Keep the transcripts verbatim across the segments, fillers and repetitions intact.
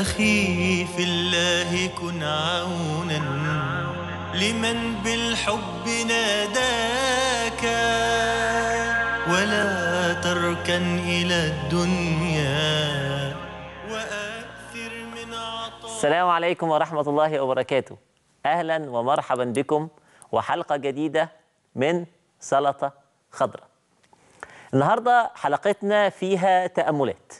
أخي في الله كن عونا لمن بالحب ناداك، ولا تركن إلى الدنيا وأكثر من عطاء. السلام عليكم ورحمة الله وبركاته، أهلا ومرحبا بكم وحلقة جديدة من سلطة خضراء. النهاردة حلقتنا فيها تأملات،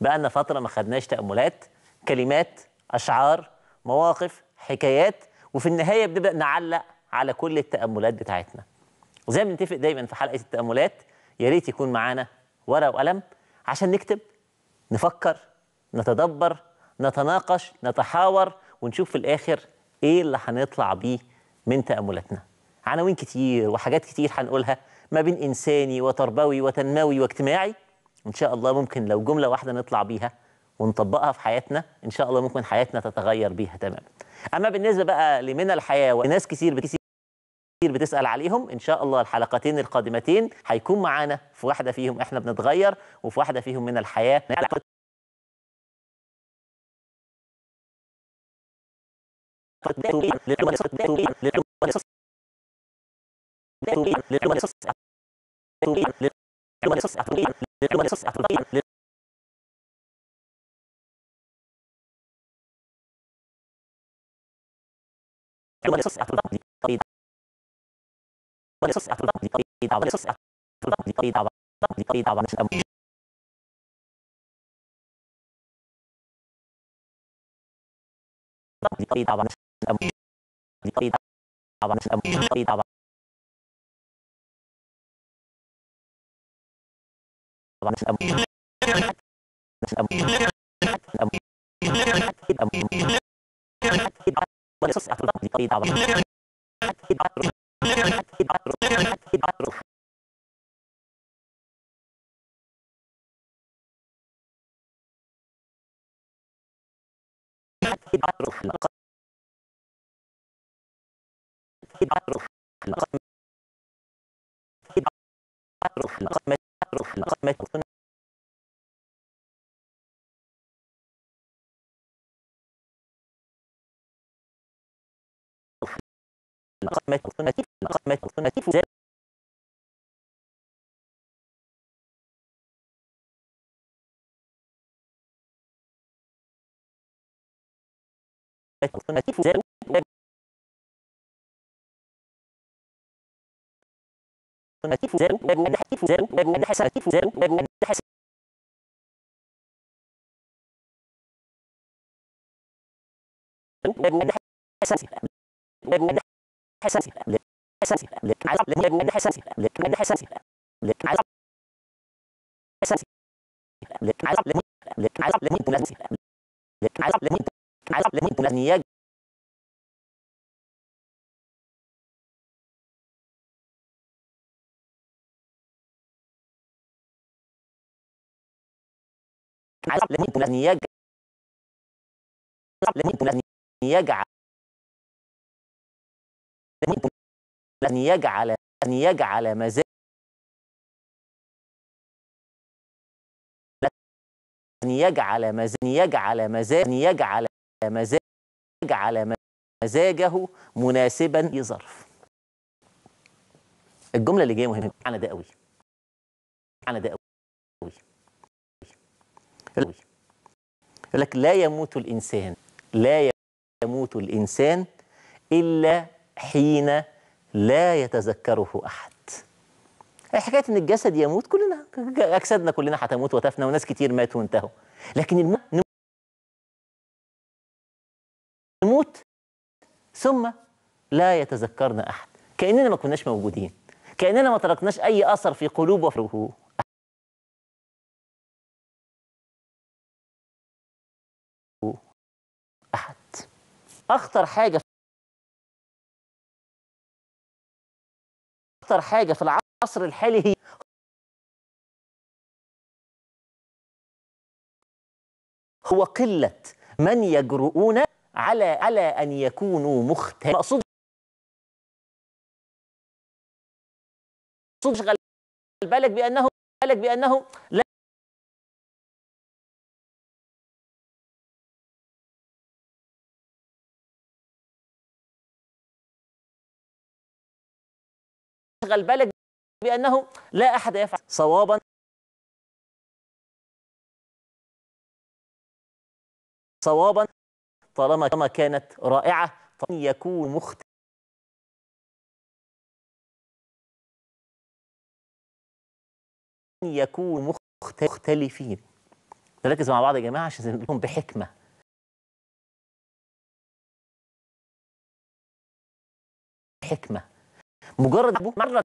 بقالنا فترة ما خدناش تأملات، كلمات، أشعار، مواقف، حكايات، وفي النهاية بنبدأ نعلق على كل التأملات بتاعتنا. وزي ما بنتفق دايما في حلقة التأملات، يا ريت يكون معانا ورقة وقلم عشان نكتب، نفكر، نتدبر، نتناقش، نتحاور، ونشوف في الآخر إيه اللي هنطلع بيه من تأملاتنا. عناوين كتير وحاجات كتير هنقولها ما بين إنساني وتربوي وتنموي واجتماعي، وإن شاء الله ممكن لو جملة واحدة نطلع بيها ونطبقها في حياتنا إن شاء الله ممكن حياتنا تتغير بيها تماما. أما بالنسبة بقى لمنى الحياة وناس كتير بكتير بتسأل عليهم، إن شاء الله الحلقتين القادمتين هيكون معانا في واحدة فيهم إحنا بنتغير وفي واحدة فيهم منى الحياة. حساسي لك حساسي لك عصب لك حساسي لك من حساسي لك عصب حساسي لك عصب لك عصب لك تناسي لك عصب لك عصب لك تناسي عصب لك تناسي عصب لك تناسي لن يجعل لن يجعل مزاج لن يجعل مزاج يجعل مزاج يجعل مزاج يجعل مزاجه مناسبا لظرف. الجملة اللي جاية مهمة، أنا ده قوي أنا ده قوي قوي يقول لك لا يموت الإنسان لا يموت الإنسان إلا حين لا يتذكره أحد. حكاية إن الجسد يموت، كلنا أجسادنا كلنا هتموت وتفنى، وناس كتير ماتوا وانتهوا، لكن الموت نموت ثم لا يتذكرنا أحد، كأننا ما كناش موجودين، كأننا ما تركناش أي أثر في قلوب وفروه. أحد أخطر حاجة أكتر حاجة في العصر الحالي هي هو قلة من يجرؤون على على أن يكونوا مختلفين. مقصود شغل بالك بأنهم بالك بأنهم لا أشغل بالك بأنه لا أحد يفعل صوابا صوابا طالما كانت رائعة يكون مختلف يكون مختلفين. نركز مع بعض يا جماعة عشان نقولهم بحكمة. حكمة مجرد أبوه مرة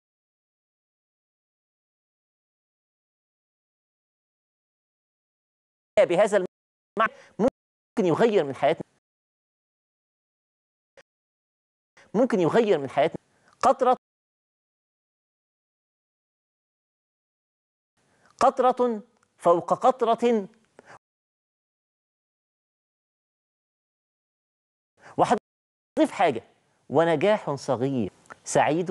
بهذا المعنى ممكن يغير من حياتنا ممكن يغير من حياتنا قطرة قطرة فوق قطرة وهتضيف حاجة ونجاح صغير سعيد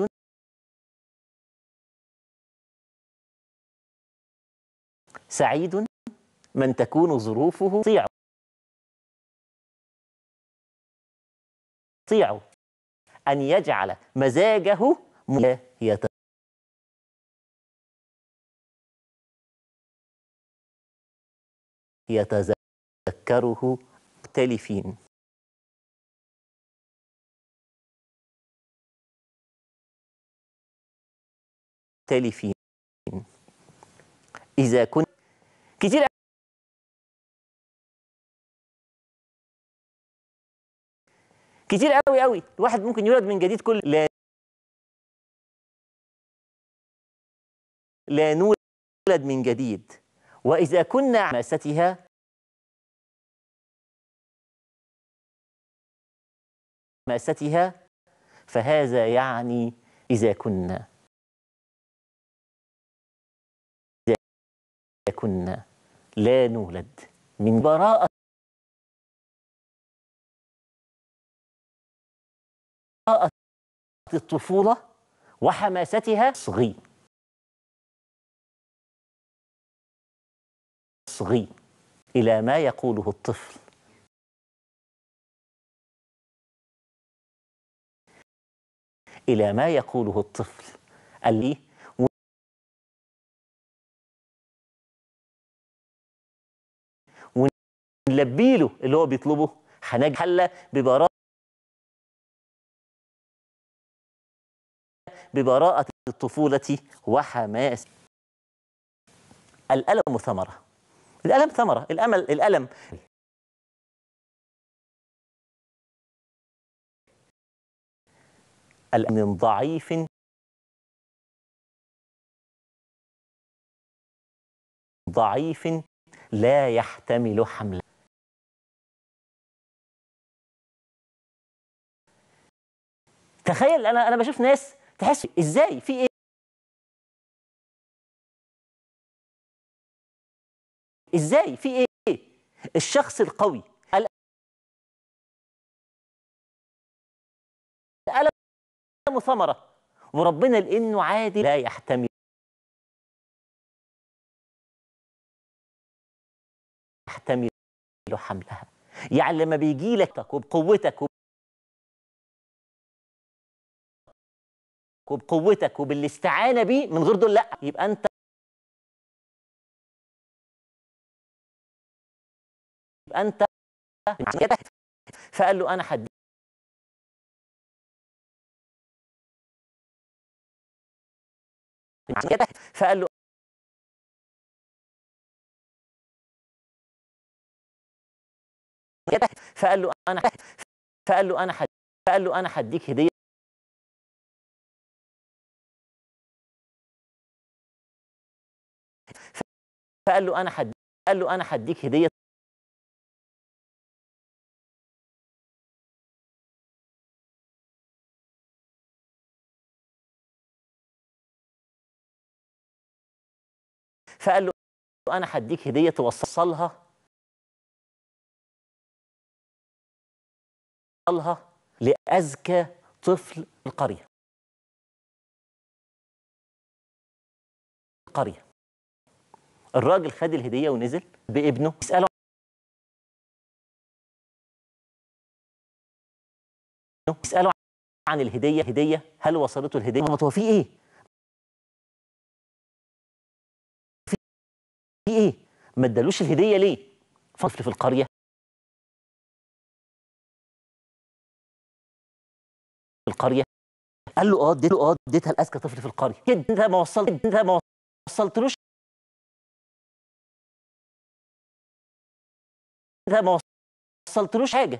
سعيد من تكون ظروفه تطيعه تطيعه أن يجعل مزاجه ملائمة يتذكره مختلفين. مختلفين إذا كنت كتير كتير قوي قوي الواحد ممكن يولد من جديد كل لا لا نولد من جديد وإذا كنا على ماستها ماستها فهذا يعني إذا كنا إذا كنا لا نولد من براءة براءة الطفولة وحماستها صغير صغي إلى ما يقوله الطفل إلى ما يقوله الطفل اللي ونلبيله اللي هو بيطلبه هنجحله ببراءة ببراءة الطفولة وحماس. الألم ثمرة الألم ثمرة الأمل الألم من ضعيف ضعيف لا يحتمل حملا تخيل أنا أنا بشوف ناس تحس إزاي في إيه ازاي في ايه الشخص القوي الألم ثمرة وربنا لانه عادي لا يحتمل يحتمل حملها يعني لما بيجي لك وبقوتك وبقوتك وبالاستعانة بيه من غير دول لا يبقى انت أنت فقال له أنا حد فقال له فقال له أنا فقال له أنا حد فقال له أنا حديك هدية فقال له أنا حد قال له أنا حديك هدية فقال له أنا هديك هدية توصلها لأذكى طفل القرية القرية الراجل خد الهدية ونزل بابنه يسأله يسأله عن الهدية هدية هل وصلته الهدية هو في إيه ايه؟ ما ادالوش الهديه ليه؟ فصل في القريه في القريه قال له اه اديت له اه اديتها لاذكى طفل في القريه. انت ما وصلت انت ما وصلتلوش انت ما وصلتلوش حاجه.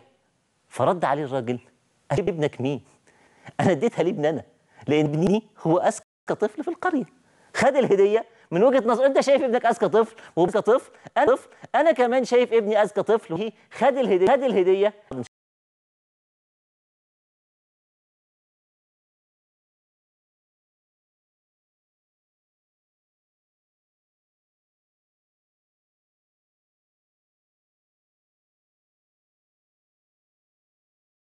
فرد عليه الراجل اجيب ابنك مين؟ انا اديتها لابني انا، لان ابني هو اذكى طفل في القريه. خد الهديه من وجهه نظر انت شايف ابنك اذكى طفل وابنك طفل انا طفل، انا كمان شايف ابني اذكى طفل وهي خد الهديه خد الهديه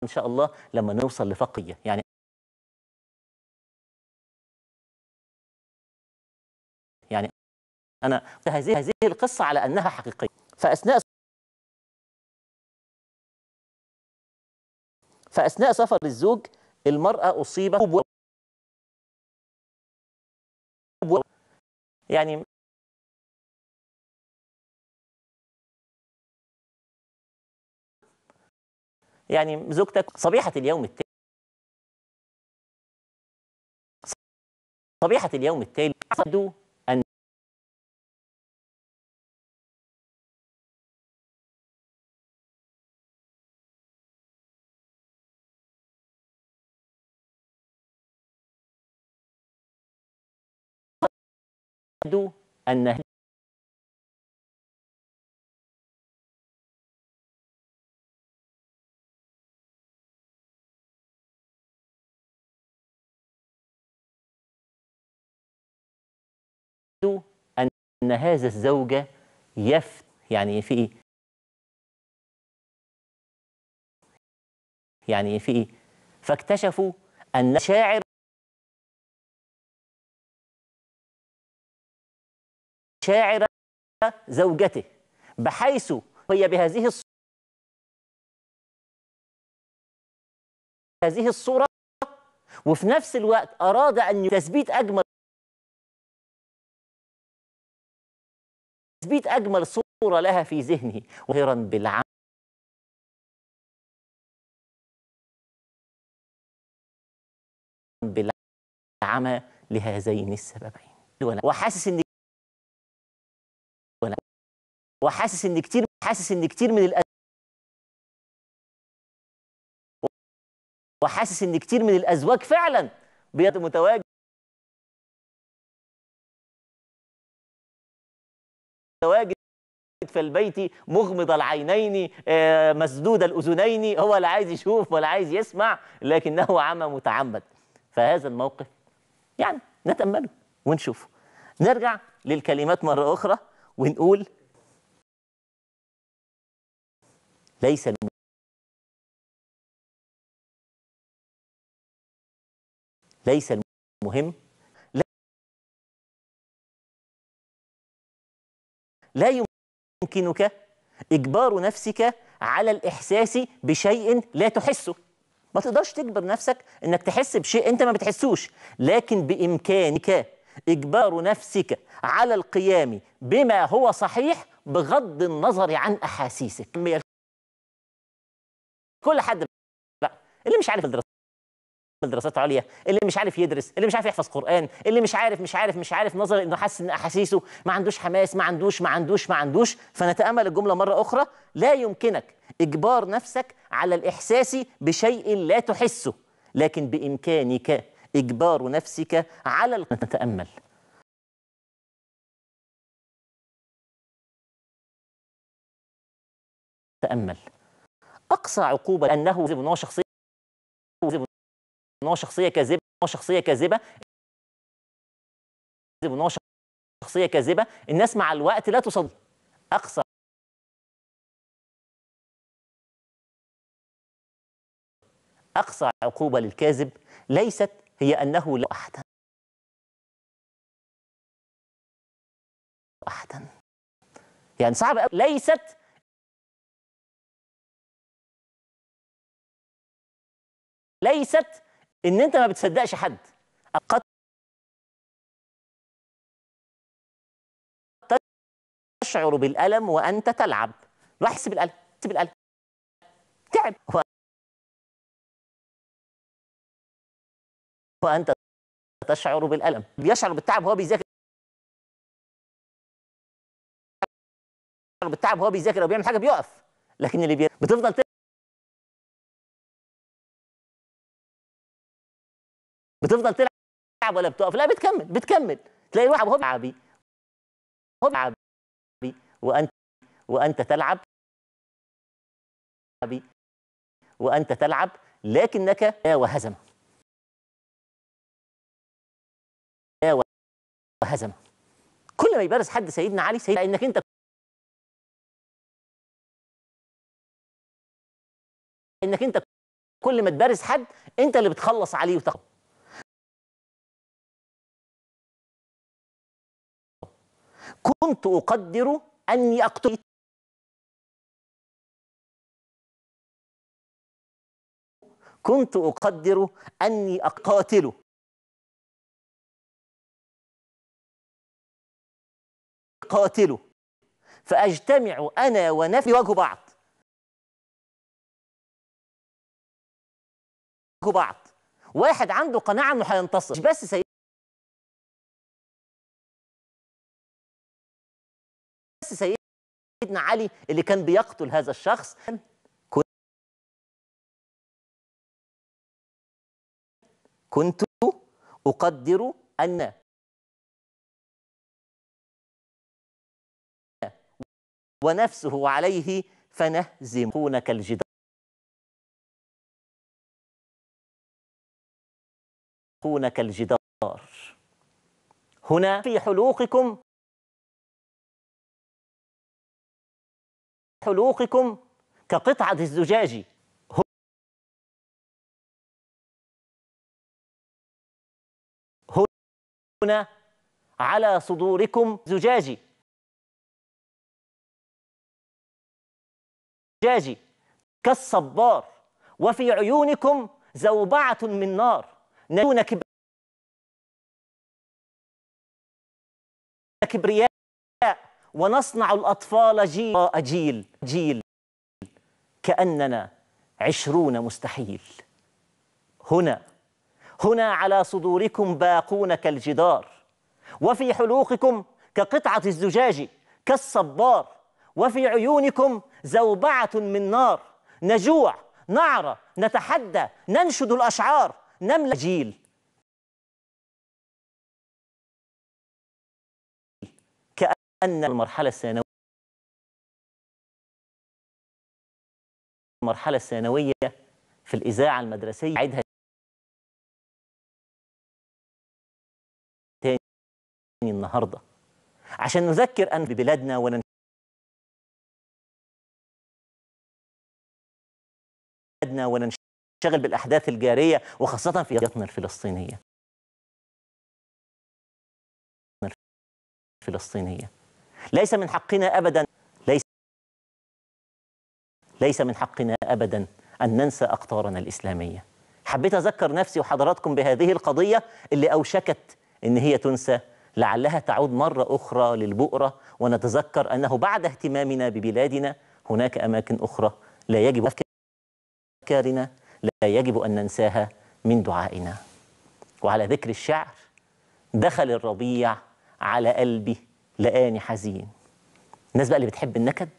ان شاء الله لما نوصل لفقيه. يعني يعني انا هذه هذه القصه على انها حقيقيه، فاثناء فاثناء سفر الزوج المراه اصيبت بوبوبة. يعني يعني زوجتك صبيحه اليوم التالي صبيحه اليوم التالي أعتقد ان أعتقد ان أن هذا الزوجة يفت يعني في إيه؟ يعني في إيه؟ فاكتشفوا أن شاعر شاعر زوجته بحيث هي بهذه الصورة هذه الصورة وفي نفس الوقت أراد أن تثبيت أجمل تثبيت أجمل صورة لها في ذهنه وظاهرا بالعمل بالعمى لهذين السببين. وحاسس إن وحاسس إن كتير حاسس إن كتير من الأز... وحاسس إن كتير من الأزواج فعلا بيد متواجد متواجد في البيت مغمض العينين مسدود الأذنين، هو لا عايز يشوف ولا عايز يسمع لكنه عمى متعمد. فهذا الموقف يعني نتأمله ونشوفه. نرجع للكلمات مرة أخرى ونقول ليس الم... ليس المهم لا يمكنك إجبار نفسك على الإحساس بشيء لا تحسه. ما تقدرش تجبر نفسك إنك تحس بشيء أنت ما بتحسوش، لكن بإمكانك إجبار نفسك على القيام بما هو صحيح بغض النظر عن أحاسيسك. كل حد بقى اللي مش عارف الدراسات دراسات عليا، اللي مش عارف يدرس، اللي مش عارف يحفظ قرآن، اللي مش عارف مش عارف مش عارف نظرا انه حاسس ان احاسيسه ما عندوش حماس، ما عندوش ما عندوش ما عندوش، فنتأمل الجملة مرة أخرى، لا يمكنك إجبار نفسك على الإحساس بشيء لا تحسه، لكن بإمكانك إجبار نفسك على ال... نتأمل. تأمل. أقصى عقوبة أنه إن هو شخصية ان هو شخصيه كاذبه ان هو شخصيه كاذبه ان هو شخصيه كاذبه الناس مع الوقت لا تصدق. اقصى اقصى عقوبه للكاذب ليست هي انه لا احدا احدا يعني صعب قوي. ليست ليست إن أنت ما بتصدقش حد. قد تشعر بالألم وأنت تلعب. روح احسب الألم، احسب الألم، تعب وأنت تشعر بالألم. بيشعر بالتعب وهو بيذاكر، بالتعب وهو بيذاكر أو بيعمل حاجة بيقف. لكن اللي بي... بتفضل ت... بتفضل تلعب ولا بتقف؟ لا، بتكمل بتكمل. تلاقي واحد وهو بيلعب هو بيلعب وأنت وأنت تلعب وأنت تلعب لكنك وهزم وهزم. كل ما يبارز حد سيدنا علي سيدنا إنك أنت إنك أنت كل ما تبارز حد أنت اللي بتخلص عليه وتقوم. كنت أقدر أني أقتل كنت أقدر أني أقاتله أقاتله فأجتمع أنا ونفسي وجه بعض بعض واحد عنده قناعة انه هينتصر. مش بس سيدنا بس سيدنا علي اللي كان بيقتل هذا الشخص، كنت أقدر أن ونفسه عليه فنهزم كونك الجدار كونك الجدار هنا في حلوقكم حلوقكم كقطعة الزجاج هنا على صدوركم زجاجي زجاجي كالصبار وفي عيونكم زوبعة من نار نجون كبرياء ونصنع الأطفال جيل جيل جيل كأننا عشرون مستحيل. هنا هنا على صدوركم باقون كالجدار وفي حلوقكم كقطعة الزجاج كالصبار وفي عيونكم زوبعة من نار نجوع نعرى نتحدى ننشد الأشعار نملة جيل كأن المرحلة الثانوية المرحلة الثانوية في الإذاعة المدرسية عيدها تاني النهاردة عشان نذكر أن ببلادنا وننشد بلادنا وننشد شغل بالأحداث الجارية وخاصة في قضيتنا الفلسطينية الفلسطينية ليس من حقنا أبدا ليس ليس من حقنا أبدا أن ننسى أقطارنا الإسلامية. حبيت أذكر نفسي وحضراتكم بهذه القضية اللي أوشكت إن هي تنسى، لعلها تعود مرة أخرى للبؤرة ونتذكر أنه بعد اهتمامنا ببلادنا هناك أماكن أخرى لا يجب أفكار لا يجب أن ننساها من دعائنا. وعلى ذكر الشعر، دخل الربيع على قلبي لقاني حزين. الناس بقى اللي بتحب النكد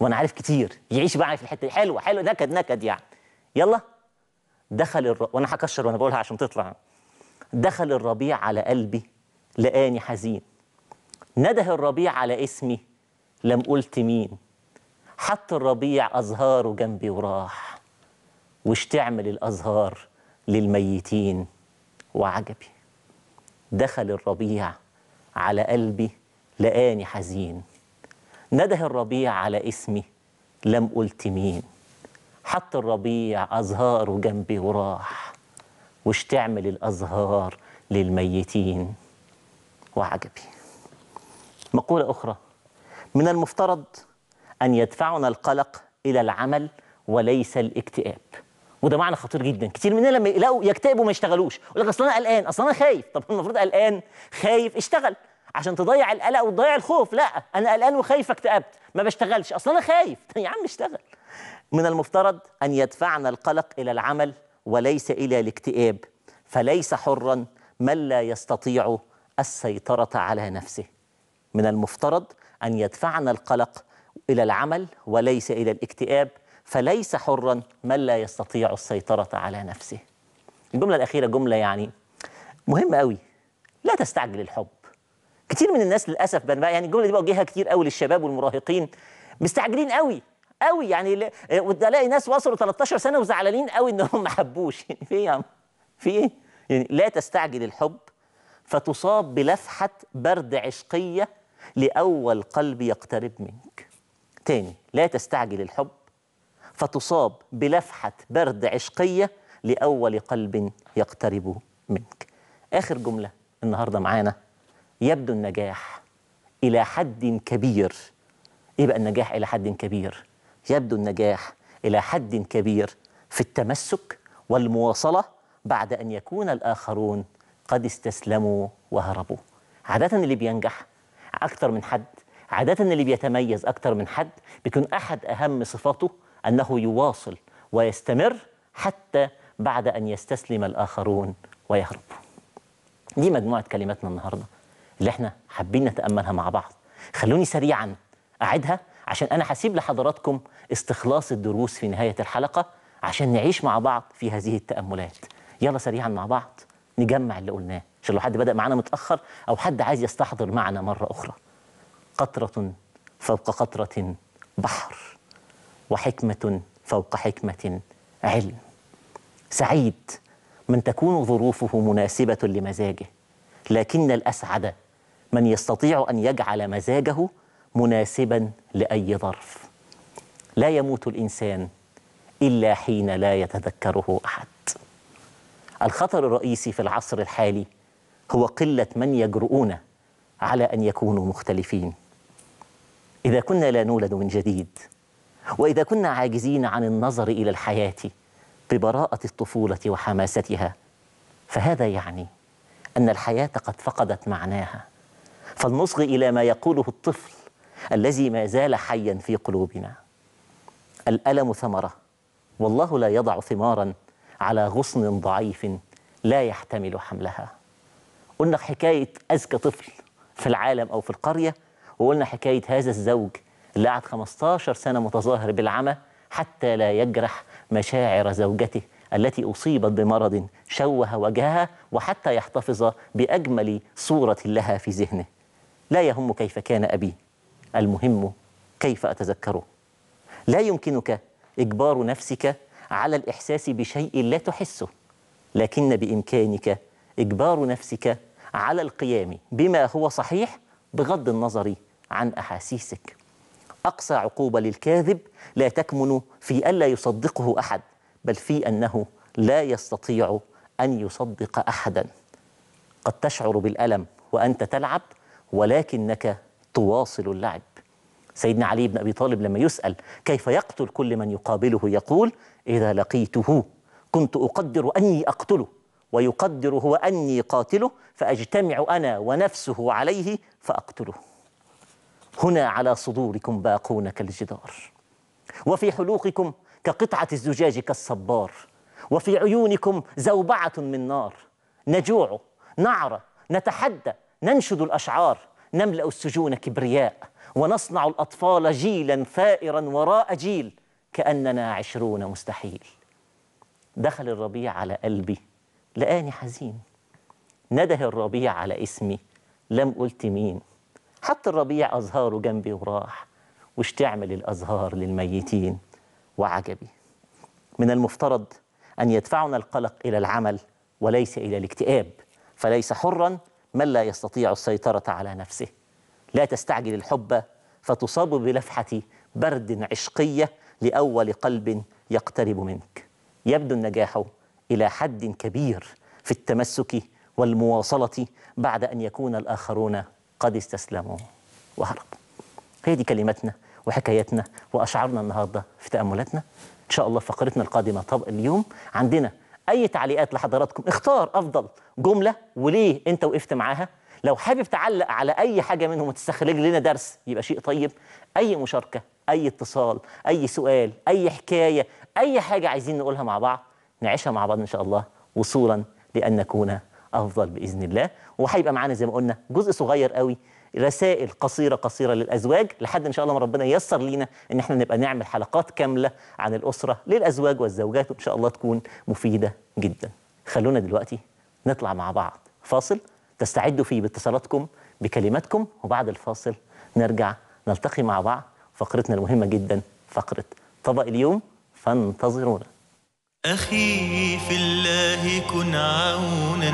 وأنا عارف كتير يعيش بقى في الحتة دي. حلوة حلوة نكد نكد يعني. يلا دخل الربيع وأنا هكشر وأنا بقولها عشان تطلع. دخل الربيع على قلبي لقاني حزين نده الربيع على اسمي لم قلت مين حط الربيع أزهاره جنبي وراح وش تعمل الأزهار للميتين وعجبي. دخل الربيع على قلبي لقاني حزين نده الربيع على اسمي لم قلت مين حط الربيع أزهاره جنبي وراح وش تعمل الأزهار للميتين وعجبي. مقولة أخرى: من المفترض أن يدفعنا القلق إلى العمل وليس الاكتئاب. وده معنى خطير جدا. كتير مننا لما يلاقوا يكتئبوا ما يشتغلوش، يقول لك اصل انا قلقان، اصل انا خايف. طب المفروض قلقان خايف اشتغل عشان تضيع القلق وتضيع الخوف. لا، انا قلقان وخايف اكتئبت ما بشتغلش، اصلا انا خايف. يا عم اشتغل. من المفترض ان يدفعنا القلق الى العمل وليس الى الاكتئاب، فليس حرا من لا يستطيع السيطرة على نفسه. من المفترض ان يدفعنا القلق الى العمل وليس الى الاكتئاب، فليس حرا من لا يستطيع السيطرة على نفسه. الجملة الأخيرة جملة يعني مهمة قوي، لا تستعجل الحب. كتير من الناس للأسف بقى، يعني الجملة دي بوجهها كتير قوي للشباب والمراهقين، مستعجلين قوي قوي يعني، وتلاقي ناس وصلوا تلتاشر سنة وزعلانين قوي انهم ما حبوش. يعني في ايه يا عم؟ في ايه؟ يعني لا تستعجل الحب فتصاب بلفحة برد عشقية لأول قلب يقترب منك. تاني، لا تستعجل الحب فتصاب بلفحة برد عشقية لأول قلب يقترب منك. آخر جملة النهاردة معانا، يبدو النجاح إلى حد كبير. إيه بقى النجاح إلى حد كبير؟ يبدو النجاح إلى حد كبير في التمسك والمواصلة بعد أن يكون الآخرون قد استسلموا وهربوا. عادة اللي بينجح أكتر من حد، عادة اللي بيتميز أكتر من حد، بيكون أحد أهم صفاته أنه يواصل ويستمر حتى بعد أن يستسلم الآخرون ويهربوا. دي مجموعة كلماتنا النهاردة اللي احنا حابين نتأملها مع بعض. خلوني سريعا أعدها عشان أنا هسيب لحضراتكم استخلاص الدروس في نهاية الحلقة عشان نعيش مع بعض في هذه التأملات. يلا سريعا مع بعض نجمع اللي قلناه عشان لو حد بدأ معانا متأخر أو حد عايز يستحضر معنا مرة أخرى. قطرة فوق قطرة بحر، وحكمة فوق حكمة علم. سعيد من تكون ظروفه مناسبة لمزاجه، لكن الأسعد من يستطيع أن يجعل مزاجه مناسبا لأي ظرف. لا يموت الإنسان إلا حين لا يتذكره أحد. الخطر الرئيسي في العصر الحالي هو قلة من يجرؤون على أن يكونوا مختلفين. إذا كنا لا نولد من جديد، وإذا كنا عاجزين عن النظر إلى الحياة ببراءة الطفولة وحماستها، فهذا يعني أن الحياة قد فقدت معناها. فلنصغ إلى ما يقوله الطفل الذي ما زال حيا في قلوبنا. الألم ثمرة، والله لا يضع ثمارا على غصن ضعيف لا يحتمل حملها. قلنا حكاية أذكى طفل في العالم أو في القرية، وقلنا حكاية هذا الزوج اللي قعد خمستاشر سنة متظاهر بالعمى حتى لا يجرح مشاعر زوجته التي أصيبت بمرض شوه وجهها، وحتى يحتفظ بأجمل صورة لها في ذهنه. لا يهم كيف كان أبي، المهم كيف أتذكره. لا يمكنك إجبار نفسك على الإحساس بشيء لا تحسه، لكن بإمكانك إجبار نفسك على القيام بما هو صحيح بغض النظر عن أحاسيسك. أقصى عقوبة للكاذب لا تكمن في ألا يصدقه أحد، بل في أنه لا يستطيع أن يصدق أحدا. قد تشعر بالألم وأنت تلعب، ولكنك تواصل اللعب. سيدنا علي بن أبي طالب لما يسأل كيف يقتل كل من يقابله يقول: إذا لقيته كنت أقدر أني أقتله، ويقدر هو أني قاتله، فأجتمع أنا ونفسه عليه فأقتله. هنا على صدوركم باقون كالجدار، وفي حلوقكم كقطعة الزجاج كالصبار، وفي عيونكم زوبعة من نار. نجوع، نعرى، نتحدى، ننشد الأشعار، نملأ السجون كبرياء، ونصنع الأطفال جيلا ثائرا وراء جيل، كأننا عشرون مستحيل. دخل الربيع على قلبي لقاني حزين، نده الربيع على اسمي لم قلت مين. حط الربيع أزهاره جنبي وراح، وش تعمل الأزهار للميتين وعجبي. من المفترض أن يدفعنا القلق إلى العمل وليس إلى الاكتئاب، فليس حرا من لا يستطيع السيطرة على نفسه. لا تستعجل الحب فتصاب بلفحة برد عشقية لأول قلب يقترب منك. يبدو النجاح إلى حد كبير في التمسك والمواصلة بعد أن يكون الآخرون قد استسلموا وهربوا. هي دي كلماتنا وحكاياتنا وأشعارنا النهاردة في تأملاتنا. إن شاء الله فقرتنا القادمة طبق اليوم عندنا أي تعليقات لحضراتكم، اختار أفضل جملة وليه أنت وقفت معاها، لو حابب تعلق على أي حاجة منهم وتستخرج لنا درس يبقى شيء طيب. أي مشاركة، أي اتصال، أي سؤال، أي حكاية، أي حاجة عايزين نقولها مع بعض نعيشها مع بعض إن شاء الله وصولا لأن نكون أفضل بإذن الله. وهيبقى معانا زي ما قلنا جزء صغير قوي رسائل قصيرة قصيرة للأزواج لحد إن شاء الله ما ربنا ييسر لينا إن احنا نبقى نعمل حلقات كاملة عن الأسرة للأزواج والزوجات وإن شاء الله تكون مفيدة جدا. خلونا دلوقتي نطلع مع بعض فاصل تستعدوا فيه باتصالاتكم بكلماتكم، وبعد الفاصل نرجع نلتقي مع بعض فقرتنا المهمة جدا، فقرة طبق اليوم، فانتظرونا. أخي في الله كن عونا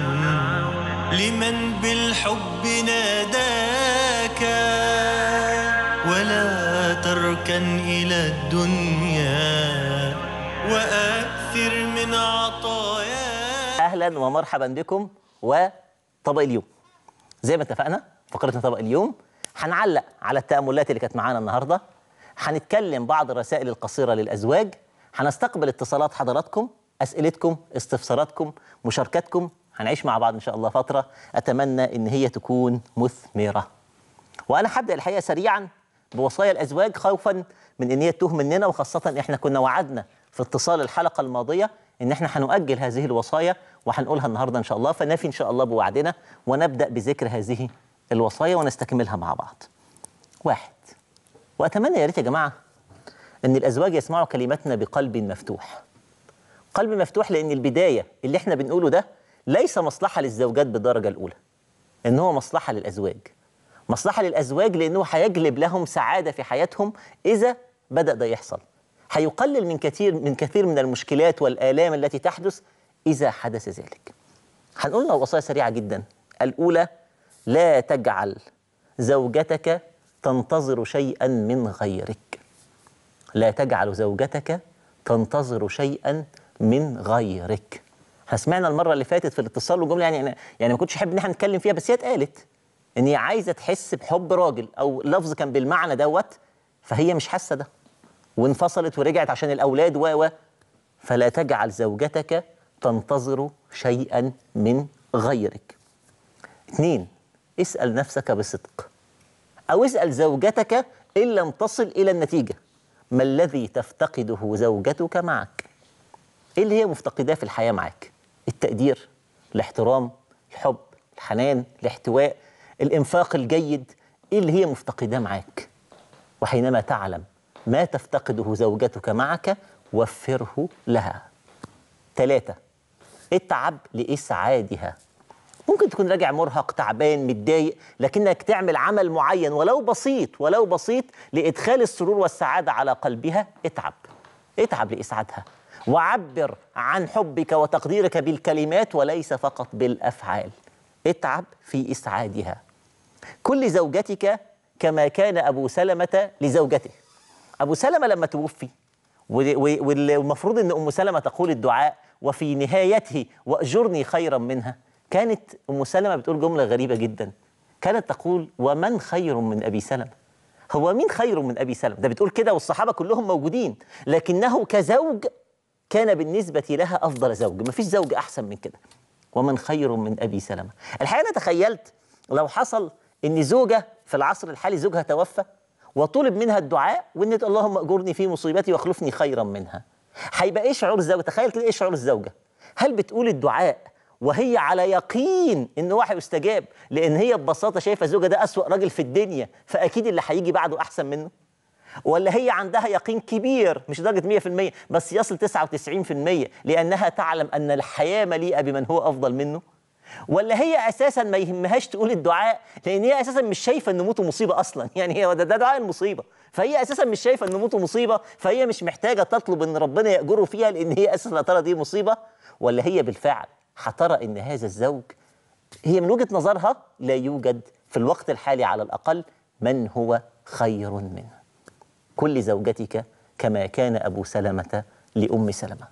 لمن بالحب ناداك، ولا تركن إلى الدنيا وأكثر من عطاياك. أهلا ومرحبا بكم وطبق اليوم. زي ما اتفقنا فقرتنا طبق اليوم هنعلق على التأملات اللي كانت معانا النهارده، هنتكلم بعض الرسائل القصيرة للأزواج، هنستقبل اتصالات حضراتكم، أسئلتكم، استفساراتكم، مشاركاتكم، هنعيش مع بعض إن شاء الله فترة أتمنى إن هي تكون مثمرة. وأنا هبدأ الحقيقة سريعاً بوصايا الأزواج خوفاً من إن هي تتوه مننا، وخاصة إحنا كنا وعدنا في اتصال الحلقة الماضية إن إحنا هنؤجل هذه الوصايا وهنقولها النهاردة إن شاء الله، فنفي إن شاء الله بوعدنا ونبدأ بذكر هذه الوصايا ونستكملها مع بعض. واحد، وأتمنى يا ريت يا جماعة إن الأزواج يسمعوا كلماتنا بقلب مفتوح. قلب مفتوح لأن البداية اللي إحنا بنقوله ده ليس مصلحة للزوجات بالدرجة الأولى، إن هو مصلحة للأزواج. مصلحة للأزواج لأنه هيجلب لهم سعادة في حياتهم إذا بدأ ده يحصل. هيقلل من كثير من كثير من المشكلات والآلام التي تحدث إذا حدث ذلك. هنقول لنا وصايا سريعة جدا. الأولى، لا تجعل زوجتك تنتظر شيئا من غيرك. لا تجعل زوجتك تنتظر شيئا من غيرك. احنا سمعنا المره اللي فاتت في الاتصال والجمله يعني انا يعني ما كنتش احب ان احنا نتكلم فيها، بس هي اتقالت ان هي عايزه تحس بحب راجل او لفظ كان بالمعنى دوت، فهي مش حاسه ده وانفصلت ورجعت عشان الاولاد و و فلا تجعل زوجتك تنتظر شيئا من غيرك. اثنين، اسال نفسك بصدق او اسال زوجتك ان لم تصل الى النتيجه، ما الذي تفتقده زوجتك معك؟ ايه اللي هي مفتقداه في الحياه معك؟ التقدير، الاحترام، الحب، الحنان، الاحتواء، الانفاق الجيد، ايه اللي هي مفتقداه معك؟ وحينما تعلم ما تفتقده زوجتك معك وفره لها. ثلاثة، اتعب لاسعادها. ممكن تكون راجع مرهق، تعبان، متضايق، لكنك تعمل عمل معين ولو بسيط ولو بسيط لادخال السرور والسعاده على قلبها. اتعب اتعب لاسعادها وعبر عن حبك وتقديرك بالكلمات وليس فقط بالافعال. اتعب في اسعادها. كن لزوجتك كما كان ابو سلمه لزوجته. ابو سلمه لما توفي والمفروض ان ام سلمه تقول الدعاء وفي نهايته واجرني خيرا منها، كانت أم سلمة بتقول جملة غريبة جدا، كانت تقول ومن خير من أبي سلمة. هو مين خير من أبي سلمة؟ ده بتقول كده والصحابة كلهم موجودين، لكنه كزوج كان بالنسبة لها أفضل زوج، مفيش زوج أحسن من كده. ومن خير من أبي سلمة. الحقيقة أنا تخيلت لو حصل إن زوجة في العصر الحالي زوجها توفى وطلب منها الدعاء وإن اللهم أجرني في مصيبتي واخلفني خيرا منها، هيبقى إيه شعور الزوجة؟ تخيل كده إيه شعور الزوجة؟ هل بتقول الدعاء وهي على يقين إن هو هيستجاب لأن هي ببساطة شايفة زوجها ده أسوأ راجل في الدنيا فأكيد اللي هيجي بعده أحسن منه؟ ولا هي عندها يقين كبير مش درجة مية في المية بس يصل تسعة وتسعين في المية لأنها تعلم أن الحياة مليئة بمن هو أفضل منه؟ ولا هي أساساً ما يهمهاش تقول الدعاء لأن هي أساساً مش شايفة إن موته مصيبة أصلاً، يعني هي ده دعاء المصيبة، فهي أساساً مش شايفة إن موته مصيبة فهي مش محتاجة تطلب إن ربنا يأجره فيها لأن هي أساساً لا ترى دي مصيبة؟ ولا هي بالفعل هترى إن هذا الزوج هي من وجهة نظرها لا يوجد في الوقت الحالي على الأقل من هو خير منه. كل زوجتك كما كان أبو سلمة لأم سلمة.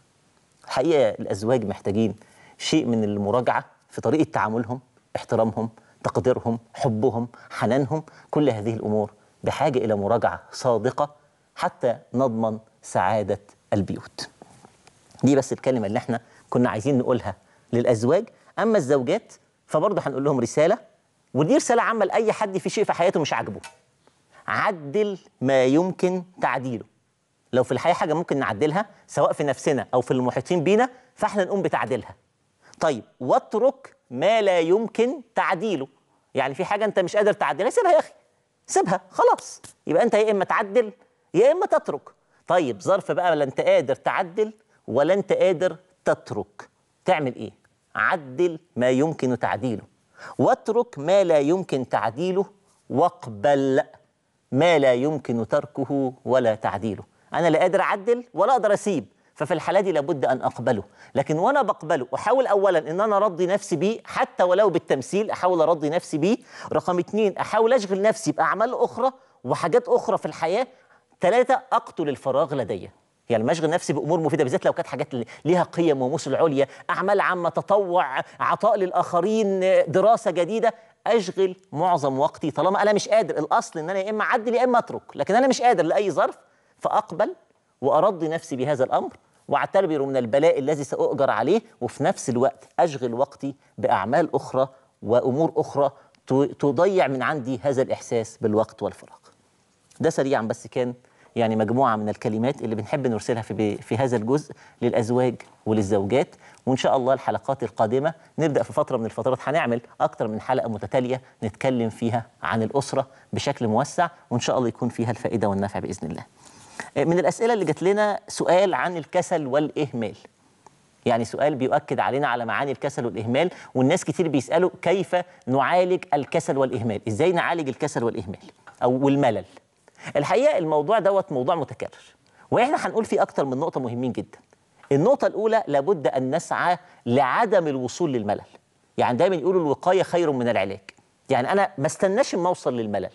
الحقيقة الأزواج محتاجين شيء من المراجعة في طريقة تعاملهم، احترامهم، تقديرهم، حبهم، حنانهم، كل هذه الأمور بحاجة إلى مراجعة صادقة حتى نضمن سعادة البيوت. دي بس الكلمة اللي احنا كنا عايزين نقولها للأزواج. أما الزوجات فبرضه هنقول لهم رسالة ودي رساله عامه لاي حد في شيء في حياته مش عاجبه. عدل ما يمكن تعديله. لو في الحياه حاجه ممكن نعدلها سواء في نفسنا او في المحيطين بينا فاحنا نقوم بتعديلها. طيب واترك ما لا يمكن تعديله. يعني في حاجه انت مش قادر تعدلها سيبها يا اخي. سيبها خلاص. يبقى انت يا اما تعدل يا اما تترك. طيب ظرف بقى لا انت قادر تعدل ولا انت قادر تترك. تعمل ايه؟ عدل ما يمكن تعديله. واترك ما لا يمكن تعديله واقبل ما لا يمكن تركه ولا تعديله. أنا لا قادر أعدل ولا أقدر أسيب، ففي الحالة دي لابد أن أقبله، لكن وأنا بقبله أحاول أولاً إن أنا أرضي نفسي بيه حتى ولو بالتمثيل، أحاول أرضي نفسي بيه، رقم اتنين أحاول أشغل نفسي بأعمال أخرى وحاجات أخرى في الحياة، تلاتة أقتل الفراغ لدي. يعني مشغل نفسي بامور مفيده بالذات لو كانت حاجات ليها قيم ومثل عليا، اعمال عامه، تطوع، عطاء للاخرين، دراسه جديده، اشغل معظم وقتي طالما انا مش قادر. الاصل ان انا يا اما اعدل يا اما اترك، لكن انا مش قادر لاي ظرف فاقبل وارضي نفسي بهذا الامر واعتبره من البلاء الذي ساؤجر عليه، وفي نفس الوقت اشغل وقتي باعمال اخرى وامور اخرى تضيع من عندي هذا الاحساس بالوقت والفراغ. ده سريعا بس كان يعني مجموعة من الكلمات اللي بنحب نرسلها في, في هذا الجزء للأزواج وللزوجات، وإن شاء الله الحلقات القادمة نبدأ في فترة من الفترات هنعمل أكتر من حلقة متتالية نتكلم فيها عن الأسرة بشكل موسع، وإن شاء الله يكون فيها الفائدة والنفع بإذن الله. من الأسئلة اللي جت لنا سؤال عن الكسل والإهمال، يعني سؤال بيؤكد علينا على معاني الكسل والإهمال، والناس كتير بيسألوا كيف نعالج الكسل والإهمال، إزاي نعالج الكسل والإهمال أو والملل. الحقيقه الموضوع دوت موضوع متكرر، واحنا هنقول فيه اكتر من نقطه مهمين جدا. النقطه الاولى لابد ان نسعى لعدم الوصول للملل. يعني دايما يقولوا الوقايه خير من العلاج، يعني انا ما استناش ما اوصل للملل،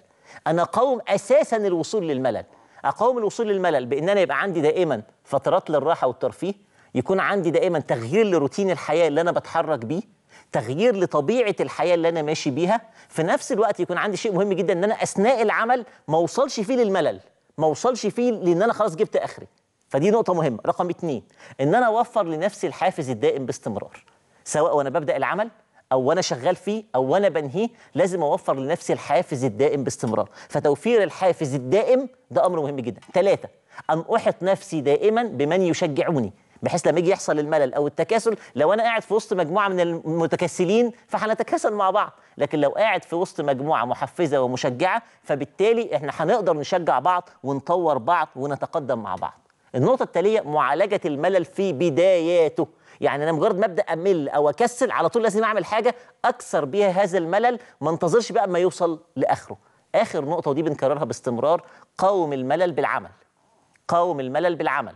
انا اقاوم اساسا الوصول للملل. اقاوم الوصول للملل بان انا يبقى عندي دائما فترات للراحه والترفيه، يكون عندي دائما تغيير لروتين الحياه اللي انا بتحرك بيه، تغيير لطبيعة الحياة اللي أنا ماشي بيها، في نفس الوقت يكون عندي شيء مهم جدا إن أنا أثناء العمل ما أوصلش فيه للملل، ما أوصلش فيه لأن أنا خلاص جبت آخري، فدي نقطة مهمة. رقم اتنين إن أنا أوفر لنفسي الحافز الدائم باستمرار، سواء وأنا ببدأ العمل أو وأنا شغال فيه أو وأنا بنهيه، لازم أوفر لنفسي الحافز الدائم باستمرار، فتوفير الحافز الدائم ده أمر مهم جدا. ثلاثة أن أحط نفسي دائما بمن يشجعوني، بحيث لما يجي يحصل الملل او التكاسل لو انا قاعد في وسط مجموعه من المتكاسلين فهنتكاسل مع بعض، لكن لو قاعد في وسط مجموعه محفزه ومشجعه فبالتالي احنا هنقدر نشجع بعض ونطور بعض ونتقدم مع بعض. النقطه التاليه معالجه الملل في بداياته، يعني انا مجرد ما ابدا امل او اكسل على طول لازم اعمل حاجه اكسر بيها هذا الملل، ما انتظرش بقى ما يوصل لاخره. اخر نقطه ودي بنكررها باستمرار، قاوم الملل بالعمل، قاوم الملل بالعمل،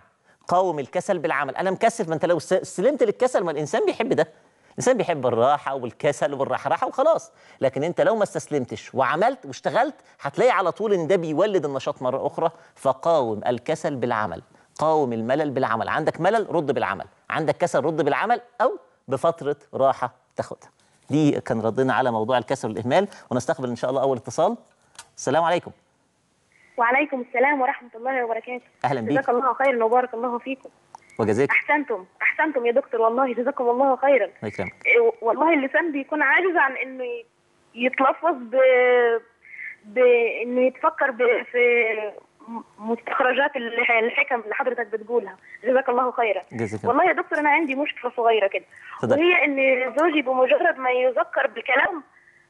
قاوم الكسل بالعمل. انا مكسل، ما انت لو سلمت للكسل ما الانسان بيحب ده، الانسان بيحب الراحه والكسل والرحراحه وخلاص، لكن انت لو ما استسلمتش وعملت واشتغلت هتلاقي على طول ان ده بيولد النشاط مره اخرى. فقاوم الكسل بالعمل، قاوم الملل بالعمل، عندك ملل رد بالعمل، عندك كسل رد بالعمل او بفتره راحه تاخدها. دي كان ردنا على موضوع الكسل والاهمال، ونستقبل ان شاء الله اول اتصال. السلام عليكم. وعليكم السلام ورحمة الله وبركاته. أهلا بيك. جزاك الله خيرا وبارك الله فيكم. وجزاك. أحسنتم أحسنتم يا دكتور والله، جزاكم الله خيرا. الله يكرمك. والله اللسان بيكون عاجز عن إنه يتلفظ ب بإنه يتفكر ب... في مستخرجات الحكم اللي حضرتك بتقولها، جزاك الله خيرا. جزاك. والله يا دكتور أنا عندي مشكلة صغيرة كده، وهي إن زوجي بمجرد ما يذكر بالكلام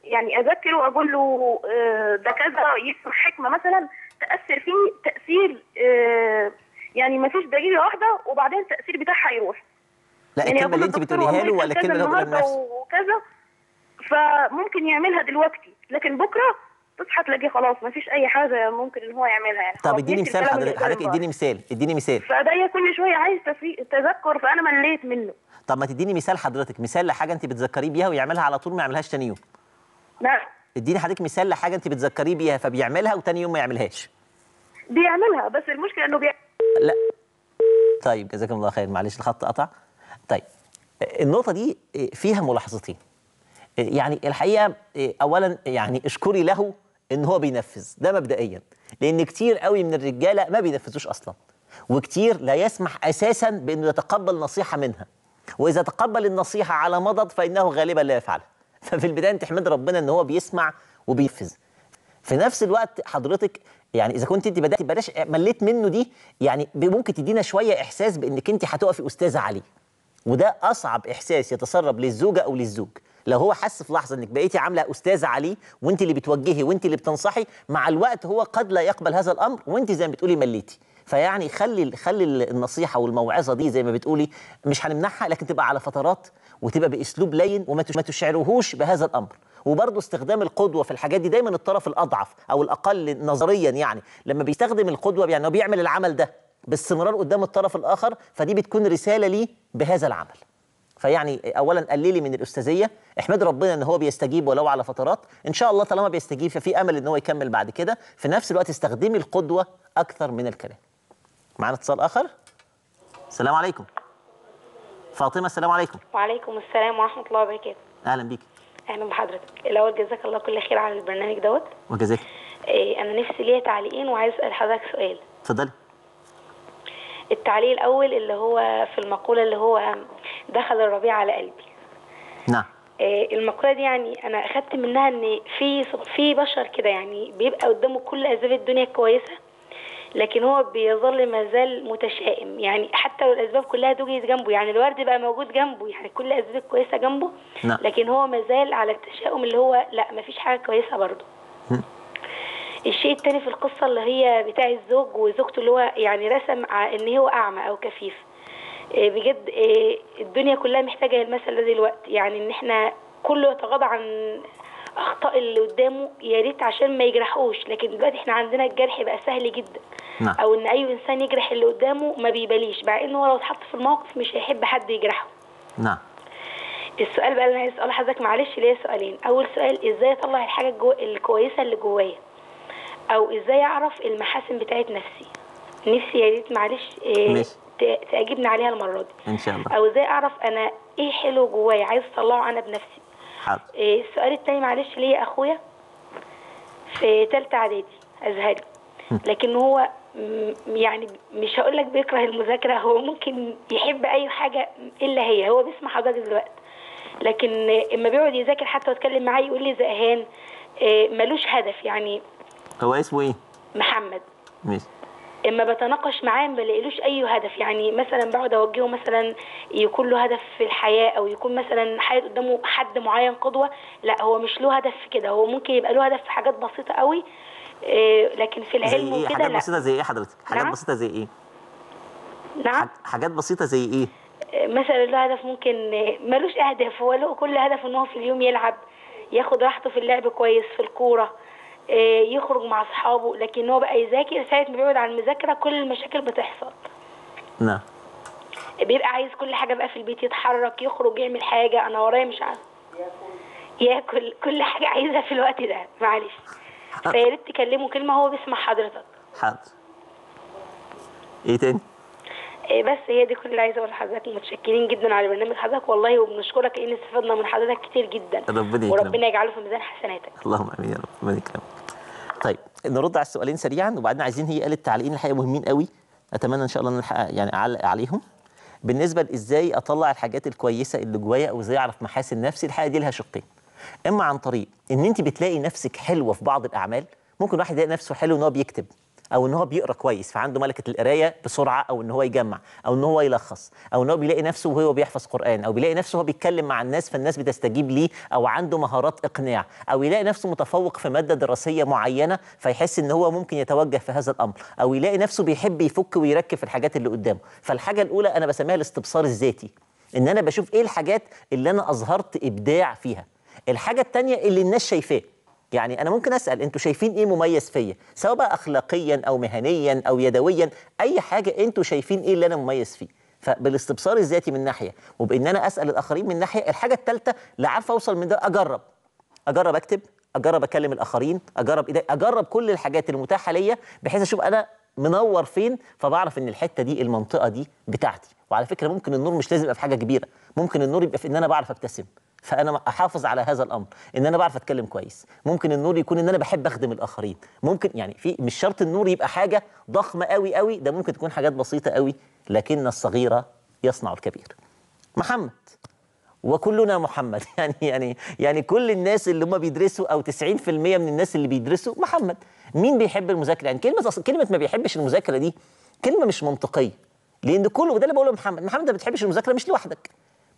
يعني أذكره وأقول له ده كذا يسمع حكمة مثلا تأثر فيه تأثير آه يعني ما فيش دقيقة واحدة وبعدين التأثير بتاعها هيروح. لا يعني الكلمة اللي أنت بتقوليها له ولا الكلمة اللي هو بيقولها لنفسه؟ وكذا فممكن يعملها دلوقتي لكن بكرة تصحى تلاقيه خلاص ما فيش أي حاجة ممكن إن هو يعملها يعني. طب اديني مثال حضرتك، حضرتك اديني مثال، اديني مثال. فده كل شوية عايز تذكر فأنا مليت منه. طب ما تديني مثال حضرتك، مثال لحاجة أنت بتذكريه بيها ويعملها على طول ما يعملهاش تاني يوم. نعم. اديني حضرتك مثال لحاجه انت بتذكريه بيها فبيعملها وتاني يوم ما يعملهاش. بيعملها بس المشكله انه بيعملها. لا طيب جزاكم الله خير، معلش الخط قطع. طيب النقطه دي فيها ملاحظتين، يعني الحقيقه اولا يعني اشكري له ان هو بينفذ ده مبدئيا، لان كتير قوي من الرجاله ما بينفذوش اصلا، وكتير لا يسمح اساسا بانه يتقبل نصيحه منها، واذا تقبل النصيحه على مضض فانه غالبا لا يفعلها. ففي البدايه انت احمد ربنا ان هو بيسمع وبينفذ. في نفس الوقت حضرتك يعني اذا كنت انت بداتي بلاش مليت منه دي، يعني ممكن تدينا شويه احساس بانك انت هتقفي استاذه عليه، وده اصعب احساس يتسرب للزوجه او للزوج. لو هو حس في لحظه انك بقيتي عامله استاذه عليه وانت اللي بتوجهي وانت اللي بتنصحي، مع الوقت هو قد لا يقبل هذا الامر وانت زي ما بتقولي مليتي. فيعني خلي خلي النصيحه والموعظه دي زي ما بتقولي مش هنمنعها، لكن تبقى على فترات وتبقى باسلوب لين وما تشعرهوش بهذا الامر. وبرضه استخدام القدوه في الحاجات دي دايما الطرف الاضعف او الاقل نظريا، يعني لما بيستخدم القدوه يعني بيعمل العمل ده باستمرار قدام الطرف الاخر، فدي بتكون رساله ليه بهذا العمل. فيعني اولا قللي من الاستاذيه، احمد ربنا ان هو بيستجيب ولو على فترات، ان شاء الله طالما بيستجيب ففي امل ان هو يكمل بعد كده. في نفس الوقت استخدمي القدوه اكثر من الكلام. معانا اتصال اخر. السلام عليكم. فاطمه السلام عليكم. وعليكم السلام ورحمه الله وبركاته. اهلا بيك. اهلا بحضرتك. الاول جزاك الله كل خير على البرنامج دوت. وجزاك. إيه انا نفسي ليا تعليقين وعايز اسال حضرتك سؤال. اتفضلي. التعليق الاول اللي هو في المقوله اللي هو دخل الربيع على قلبي. نعم. إيه المقوله دي يعني انا اخدت منها ان في في بشر كده يعني بيبقى قدامه كل اسباب الدنيا كويسه، لكن هو بيظل ما زال متشائم، يعني حتى لو الاسباب كلها توجد جنبه، يعني الورد بقى موجود جنبه، يعني كل الاسباب الكويسه جنبه، لا. لكن هو ما زال على التشاؤم اللي هو لا ما فيش حاجه كويسه برضه. الشيء الثاني في القصه اللي هي بتاع الزوج وزوجته اللي هو يعني رسم ان هو اعمى او كفيف. بجد الدنيا كلها محتاجه المثل ده دلوقتي، يعني ان احنا كله يتغاضى عن اخطاء اللي قدامه يا ريت عشان ما يجرحوش، لكن دلوقتي احنا عندنا الجرح بقى سهل جدا. نعم. او ان اي انسان يجرح اللي قدامه ما بيباليش، مع انه لو اتحط في الموقف مش هيحب حد يجرحه. نعم. السؤال بقى اللي انا عايز اساله لحضرتك معلش ليا سؤالين. اول سؤال ازاي اطلع الحاجه الجو... الكويسه اللي جوايا، او ازاي اعرف المحاسن بتاعت نفسي نفسي يا ريت معلش إيه تأجبني عليها المره دي ان شاء الله، او ازاي اعرف انا ايه حلو جوايا عايز اطلعه انا بنفسي. حاضر. إيه السؤال الثاني معلش ليا اخويا في ثالثه اعدادي ازهري، لكن هو يعني مش هقول لك بيكره المذاكره، هو ممكن يحب اي حاجه الا هي، هو بيسمع حضرتك دلوقتي، لكن اما بيقعد يذاكر حتى واتكلم معاه يقول لي زهقان ملوش هدف. يعني هو اسمه ايه؟ محمد. ماشي. اما بتناقش معاه ما بلاقيلوش اي هدف، يعني مثلا بقعد اوجهه مثلا يكون له هدف في الحياه، او يكون مثلا حاجه قدامه حد معين قدوه، لا هو مش له هدف في كده، هو ممكن يبقى له هدف في حاجات بسيطه قوي إيه، لكن في العلم وكده لا. حاجات بسيطه زي ايه حضرتك؟ حاجات نعم؟ بسيطه زي ايه؟ نعم؟ حاجات بسيطه زي ايه؟ مثلا له هدف ممكن ملوش اهداف، هو له كل هدف ان هو في اليوم يلعب ياخد راحته في اللعب كويس في الكوره إيه، يخرج مع اصحابه، لكن هو بقى يذاكر ساعه ما بيقعد عن المذاكره كل المشاكل بتحصل. نعم. بيبقى عايز كل حاجه بقى في البيت يتحرك يخرج يعمل حاجه، انا ورايا مش عارف ياكل ياكل كل حاجه عايزها في الوقت ده معلش. فيا ريت تكلمه كلمه هو بيسمع حضرتك. حاضر. ايه تاني؟ إيه بس هي دي كل اللي عايزه اقول لحضرتك. متشكرين جدا على برنامج حضرتك والله، وبنشكرك لان استفدنا من حضرتك كتير جدا. ربنا يكرمك وربنا يجعله في ميزان حسناتك. اللهم امين يا رب. ربنا يكرمك. طيب نرد على السؤالين سريعا وبعدين عايزين هي قالت تعليقين الحقيقه مهمين قوي، اتمنى ان شاء الله نلحق يعني اعلق عليهم. بالنسبه لازاي اطلع الحاجات الكويسه اللي جوايا او ازاي اعرف محاسن نفسي، الحقيقه دي لها شقين. اما عن طريق ان انت بتلاقي نفسك حلوه في بعض الاعمال، ممكن واحد يلاقي نفسه حلو ان هو بيكتب او ان هو بيقرا كويس فعنده ملكه القرايه بسرعه، او ان هو يجمع او ان هو يلخص، او ان هو بيلاقي نفسه وهو بيحفظ قران، او بيلاقي نفسه وهو بيتكلم مع الناس فالناس بتستجيب ليه، او عنده مهارات اقناع، او يلاقي نفسه متفوق في ماده دراسيه معينه فيحس ان هو ممكن يتوجه في هذا الامر، او يلاقي نفسه بيحب يفك ويركب في الحاجات اللي قدامه. فالحاجه الاولى انا بسميها الاستبصار الذاتي، ان انا بشوف ايه الحاجات اللي انا اظهرت ابداع فيها. الحاجه الثانيه اللي الناس شايفاه، يعني أنا ممكن أسأل أنتوا شايفين إيه مميز فيا؟ سواء بقى أخلاقيًا أو مهنيًا أو يدويًا، أي حاجة أنتوا شايفين إيه اللي أنا مميز فيه؟ فبالاستبصار الذاتي من ناحية، وبإن أنا أسأل الآخرين من ناحية. الحاجة الثالثة لا عارف أوصل من ده، أجرب. أجرب أكتب، أجرب أكلم الآخرين، أجرب إيه، أجرب كل الحاجات المتاحة ليا بحيث أشوف أنا منور فين، فبعرف إن الحتة دي المنطقة دي بتاعتي. وعلى فكرة ممكن النور مش لازم يبقى في حاجة كبيرة، ممكن النور يبقى في إن أنا بعرف أبتسم، فانا احافظ على هذا الامر، ان انا بعرف اتكلم كويس. ممكن النور يكون ان انا بحب اخدم الاخرين، ممكن يعني في مش شرط النور يبقى حاجه ضخمه قوي قوي، ده ممكن تكون حاجات بسيطه قوي، لكن الصغيره يصنع الكبير. محمد وكلنا محمد. يعني يعني يعني كل الناس اللي هم بيدرسوا او تسعين في المية من الناس اللي بيدرسوا محمد. مين بيحب المذاكره؟ يعني كلمه كلمه ما بيحبش المذاكره دي كلمه مش منطقيه، لان كله ده اللي بقوله محمد. محمد ما بتحبش المذاكره مش لوحدك،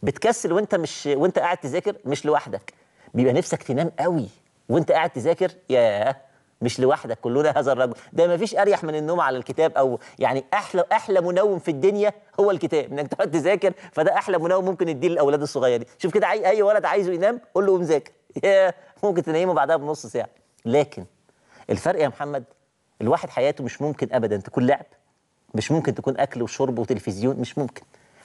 بتكسل وانت مش وانت قاعد تذاكر مش لوحدك، بيبقى نفسك تنام قوي وانت قاعد تذاكر ياه مش لوحدك، كلنا هذا الرجل. ده ما فيش اريح من النوم على الكتاب، او يعني احلى احلى منوم في الدنيا هو الكتاب، انك تقعد تذاكر، فده احلى منوم ممكن يديه للاولاد الصغيرين. شوف كده اي ولد عايزه ينام قول له قوم ذاكر، ممكن تنيمه بعدها بنص ساعه. لكن الفرق يا محمد، الواحد حياته مش ممكن ابدا تكون لعب، مش ممكن تكون اكل وشرب وتلفزيون، مش ممكن.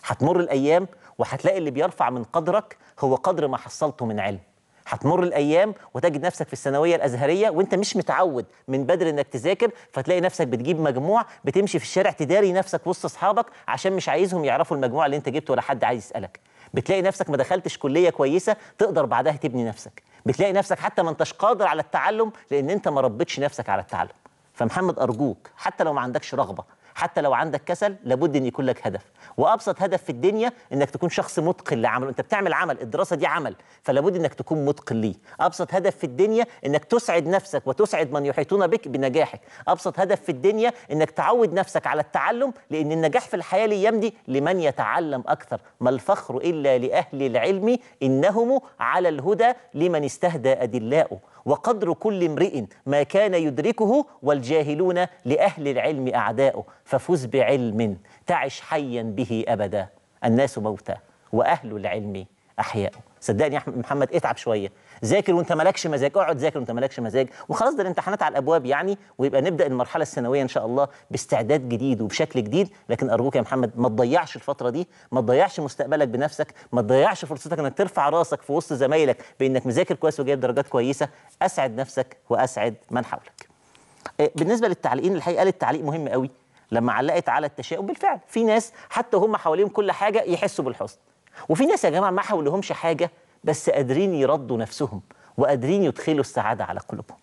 هتمر الايام وهتلاقي اللي بيرفع من قدرك هو قدر ما حصلته من علم. هتمر الايام وتجد نفسك في الثانويه الازهريه وانت مش متعود من بدري انك تذاكر، فتلاقي نفسك بتجيب مجموع، بتمشي في الشارع تداري نفسك وسط اصحابك عشان مش عايزهم يعرفوا المجموع اللي انت جبته ولا حد عايز يسالك. بتلاقي نفسك ما دخلتش كليه كويسه تقدر بعدها تبني نفسك، بتلاقي نفسك حتى ما انتش قادر على التعلم لان انت ما ربيتش نفسك على التعلم. فمحمد ارجوك حتى لو ما عندكش رغبه، حتى لو عندك كسل، لابد ان يكون لك هدف، وابسط هدف في الدنيا انك تكون شخص متقن لعمله، انت بتعمل عمل، الدراسه دي عمل، فلابد انك تكون متقن ليه. ابسط هدف في الدنيا انك تسعد نفسك وتسعد من يحيطون بك بنجاحك، ابسط هدف في الدنيا انك تعود نفسك على التعلم، لان النجاح في الحياه يمضي لمن يتعلم اكثر، ما الفخر الا لاهل العلم انهم على الهدى لمن استهدى ادلاؤه، وقدر كل امرئ ما كان يدركه والجاهلون لأهل العلم أعداؤه، ففز بعلم تعش حيا به أبدا، الناس موتى وأهل العلم أحياء. صدقني يا محمد اتعب شوية، ذاكر وانت مالكش مزاج، اقعد ذاكر وانت مالكش مزاج، وخلاص ده الامتحانات على الابواب يعني، ويبقى نبدا المرحله الثانويه ان شاء الله باستعداد جديد وبشكل جديد. لكن ارجوك يا محمد ما تضيعش الفتره دي، ما تضيعش مستقبلك بنفسك، ما تضيعش فرصتك انك ترفع راسك في وسط زمايلك بانك مذاكر كويس وجايب درجات كويسه. اسعد نفسك واسعد من حولك. بالنسبه للتعليقين، الحقيقه قالت تعليق مهم قوي لما علقت على التشاؤم. بالفعل في ناس حتى هم حواليهم كل حاجه يحسوا بالحزن، وفي ناس يا جماعه ما حولهمش حاجه بس قادرين يردوا نفسهم وقادرين يدخلوا السعادة على قلوبهم.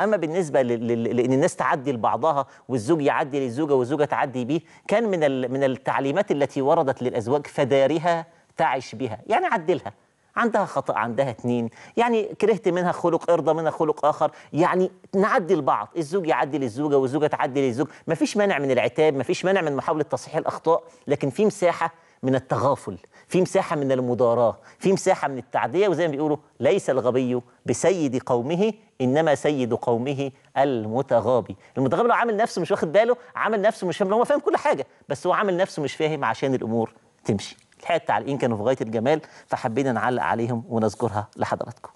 أما بالنسبة لأن الناس تعدي لبعضها والزوج يعدي للزوجة والزوجة تعدي بيه، كان من من التعليمات التي وردت للأزواج فدارها تعش بها، يعني عدلها، عندها خطأ عندها اتنين، يعني كرهت منها خلق ارضى منها خلق آخر، يعني نعدي لبعض، الزوج يعدي للزوجة والزوجة تعدي للزوج، مفيش مانع من العتاب، مفيش مانع من محاولة تصحيح الأخطاء، لكن في مساحة من التغافل، في مساحة من المداراة، في مساحة من التعدية. وزي ما بيقولوا ليس الغبي بسيد قومه إنما سيد قومه المتغابي. المتغابي لو عامل نفسه مش واخد باله، عامل نفسه مش فاهم، هو فاهم كل حاجة بس هو عامل نفسه مش فاهم عشان الأمور تمشي. الحقيقة التعليقين كانوا في غاية الجمال، فحبينا نعلق عليهم ونذكرها لحضراتكم.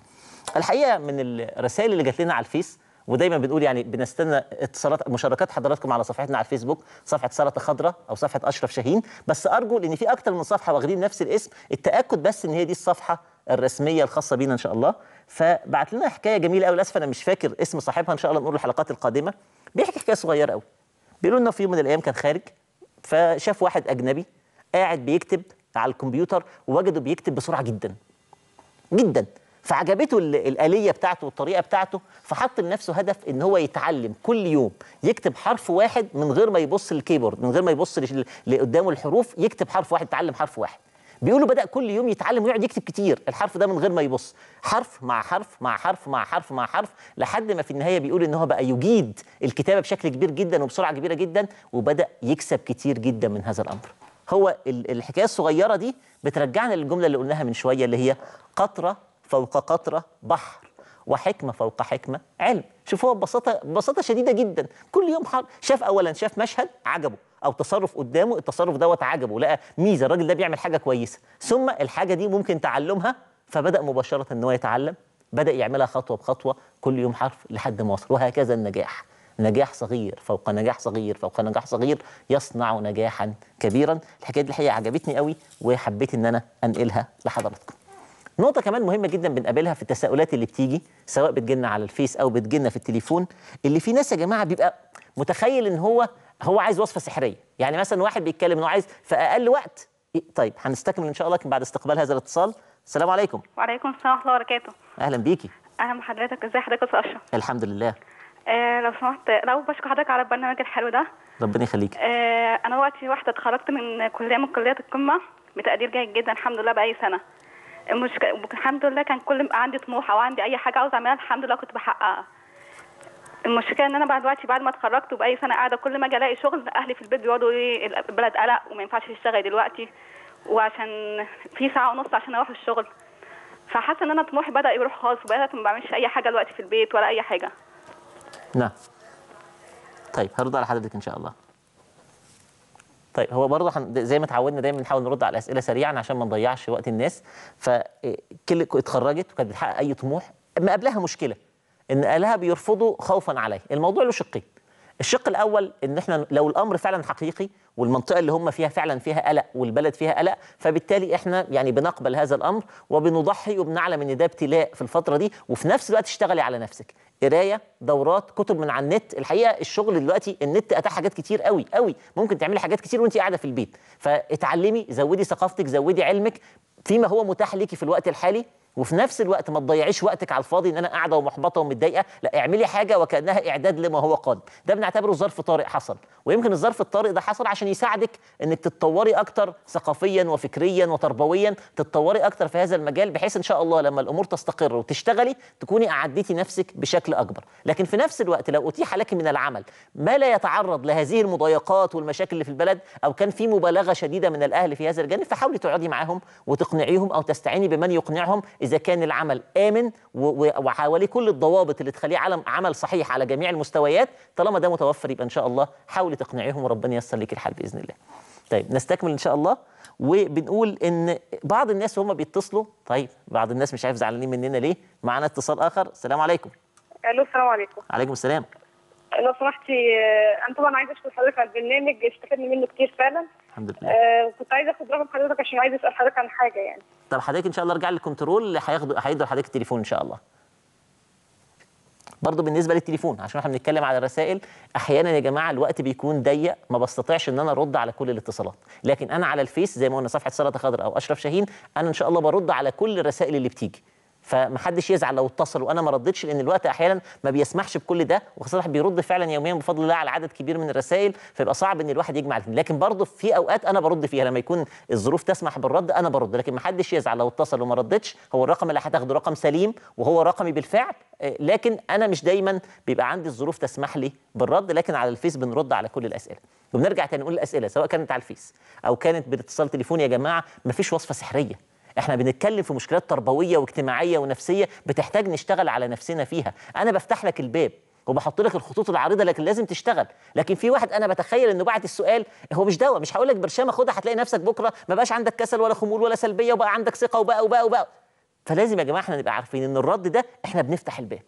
الحقيقة من الرسائل اللي جات لنا على الفيس، ودايما بنقول يعني بنستنى اتصالات مشاركات حضراتكم على صفحتنا على الفيسبوك، صفحه سلطة خضراء او صفحه اشرف شاهين، بس ارجو لان في اكتر من صفحه واخدين نفس الاسم، التاكد بس ان هي دي الصفحه الرسميه الخاصه بينا ان شاء الله. فبعت لنا حكايه جميله قوي، للاسف انا مش فاكر اسم صاحبها، ان شاء الله نقول الحلقات القادمه. بيحكي حكايه صغيره قوي، بيقولوا لنا في يوم من الايام كان خارج، فشاف واحد اجنبي قاعد بيكتب على الكمبيوتر، ووجده بيكتب بسرعه جدا جدا، فعجبته الآلية بتاعته والطريقة بتاعته، فحط لنفسه هدف إن هو يتعلم كل يوم يكتب حرف واحد من غير ما يبص للكيبورد، من غير ما يبص لقدامه الحروف، يكتب حرف واحد، يتعلم حرف واحد. بيقولوا بدأ كل يوم يتعلم ويقعد يكتب كتير الحرف ده من غير ما يبص، حرف مع حرف مع حرف مع حرف مع حرف، لحد ما في النهاية بيقول إن هو بقى يجيد الكتابة بشكل كبير جدا وبسرعة كبيرة جدا، وبدأ يكسب كتير جدا من هذا الأمر. هو الحكاية الصغيرة دي بترجعنا للجملة اللي قلناها من شوية، اللي هي قطرة فوق قطرة بحر، وحكمة فوق حكمة علم. شوفوها ببساطة ببساطة شديدة جدا، كل يوم حر. شاف أولا شاف مشهد عجبه أو تصرف قدامه، التصرف دوت عجبه، لقى ميزة الراجل ده بيعمل حاجة كويسة، ثم الحاجة دي ممكن تعلمها، فبدأ مباشرة إن هو يتعلم، بدأ يعملها خطوة بخطوة، كل يوم حرف لحد ما وصل. وهكذا النجاح، نجاح صغير فوق نجاح صغير فوق نجاح صغير يصنع نجاحا كبيرا. الحكاية دي الحقيقة عجبتني قوي وحبيت إن أنا أنقلها لحضراتكم. نقطة كمان مهمة جدا بنقابلها في التساؤلات اللي بتيجي، سواء بتجيلنا على الفيس أو بتجيلنا في التليفون، اللي في ناس يا جماعة بيبقى متخيل إن هو هو عايز وصفة سحرية، يعني مثلا واحد بيتكلم إنه عايز في أقل وقت. طيب هنستكمل إن شاء الله بعد استقبال هذا الاتصال. السلام عليكم. وعليكم السلام ورحمة الله وبركاته. أهلا بيكي. أهلا بحضرتك، إزي حضرتك يا أستاذ أشرف؟ الحمد لله. آه لو سمحت، لو بشكر حضرتك على البرنامج الحلو ده. ربنا يخليكي. آه أنا وقتي واحدة اتخرجت من كلية من كليات القمة بتقدير جيد جدا الحمد لله بقالي سنة. مش الحمد لله كان كل عندي طموح او عندي اي حاجه عاوز اعملها الحمد لله كنت بحققها. المشكله ان انا بعد دلوقتي بعد ما اتخرجت وبقالي سنه قاعده كل ما اجي الاقي شغل اهلي في البيت بيقعدوا ايه البلد قلق وما ينفعش تشتغلي دلوقتي وعشان في ساعه ونص عشان اروح الشغل. فحاسه ان انا طموحي بدا يروح خالص وبدات ما بعملش اي حاجه دلوقتي في البيت ولا اي حاجه. نعم. طيب هرد على حضرتك ان شاء الله. طيب هو برضه زي ما اتعودنا دايما نحاول نرد على الاسئله سريعا عشان ما نضيعش وقت الناس. فكل اتخرجت وكانت بتحقق اي طموح، ما قبلها مشكله ان اهلها بيرفضوا خوفا عليه. الموضوع له شقين. الشق الاول ان احنا لو الامر فعلا حقيقي والمنطقه اللي هم فيها فعلا فيها قلق والبلد فيها قلق، فبالتالي احنا يعني بنقبل هذا الامر وبنضحي وبنعلم ان ده ابتلاء في الفتره دي، وفي نفس الوقت اشتغلي على نفسك، قرايه، دورات، كتب من على النت. الحقيقه الشغل دلوقتي النت اتاح حاجات كتير قوي قوي، ممكن تعملي حاجات كتير وانت قاعده في البيت، فاتعلمي، زودي ثقافتك، زودي علمك فيما هو متاح ليكي في الوقت الحالي، وفي نفس الوقت ما تضيعيش وقتك على الفاضي ان انا قاعده ومحبطه ومتضايقه، لا اعملي حاجه وكانها اعداد لما هو قادم. ده بنعتبره ظرف طارئ حصل، ويمكن الظرف الطارئ ده حصل عشان يساعدك انك تتطوري اكتر ثقافيا وفكريا وتربويا، تتطوري اكتر في هذا المجال بحيث ان شاء الله لما الامور تستقر وتشتغلي تكوني اعديتي نفسك بشكل اكبر. لكن في نفس الوقت لو اتيح لك من العمل ما لا يتعرض لهذه المضايقات والمشاكل اللي في البلد، او كان في مبالغه شديده من الاهل في هذا الجانب، فحاولي تقعدي معاهم وتقنعيهم او تستعيني بمن يقنعهم إذا كان العمل آمن وحواليه كل الضوابط اللي تخليه عمل صحيح على جميع المستويات. طالما ده متوفر يبقى إن شاء الله حاولي تقنعيهم وربنا ييسر ليك الحال بإذن الله. طيب نستكمل إن شاء الله، وبنقول إن بعض الناس وهم بيتصلوا، طيب بعض الناس مش عارف زعلانين مننا ليه. معانا اتصال آخر. السلام عليكم. ألو السلام عليكم. عليكم السلام. لو سمحتي أنا طبعا عايزة أشكر حضرتك على البرنامج، استفدنا منه كتير فعلا. الحمد لله. أه كنت عايزة أخد رقم حضرتك عشان عايزة أسأل حضرتك عن حاجة يعني. طب حضرتك إن شاء الله ارجع للكنترول هياخدوا هيدوا لحضرتك التليفون إن شاء الله. برضه بالنسبة للتليفون عشان احنا بنتكلم على الرسائل، أحيانا يا جماعة الوقت بيكون ضيق ما بستطيعش إن أنا أرد على كل الاتصالات، لكن أنا على الفيس زي ما قلنا صفحة سلطة خضراء أو أشرف شاهين أنا إن شاء الله برد على كل الرسائل اللي بتيجي. فمحدش يزعل لو اتصل وانا ما ردتش، لان الوقت احيانا ما بيسمحش بكل ده، وخاصه بيرد فعلا يوميا بفضل الله على عدد كبير من الرسائل، فيبقى صعب ان الواحد يجمع الاثنين. لكن برضه في اوقات انا برد فيها لما يكون الظروف تسمح بالرد انا برد، لكن محدش يزعل لو اتصل وما ردتش. هو الرقم اللي هتاخده رقم سليم وهو رقمي بالفعل، لكن انا مش دايما بيبقى عندي الظروف تسمح لي بالرد، لكن على الفيس بنرد على كل الاسئله. وبنرجع تاني نقول الاسئله سواء كانت على الفيس او كانت باتصال تليفوني، يا جماعه مفيش وصفه سحريه، احنا بنتكلم في مشكلات تربويه واجتماعيه ونفسيه بتحتاج نشتغل على نفسنا فيها. انا بفتح لك الباب وبحط لك الخطوط العريضه، لكن لازم تشتغل. لكن في واحد انا بتخيل انه بعت السؤال، هو مش دواء، مش هقول لك برشامه خدها هتلاقي نفسك بكره ما بقاش عندك كسل ولا خمول ولا سلبيه وبقى عندك ثقه وبقى وبقى وبقى. فلازم يا جماعه احنا نبقى عارفين ان الرد ده احنا بنفتح الباب،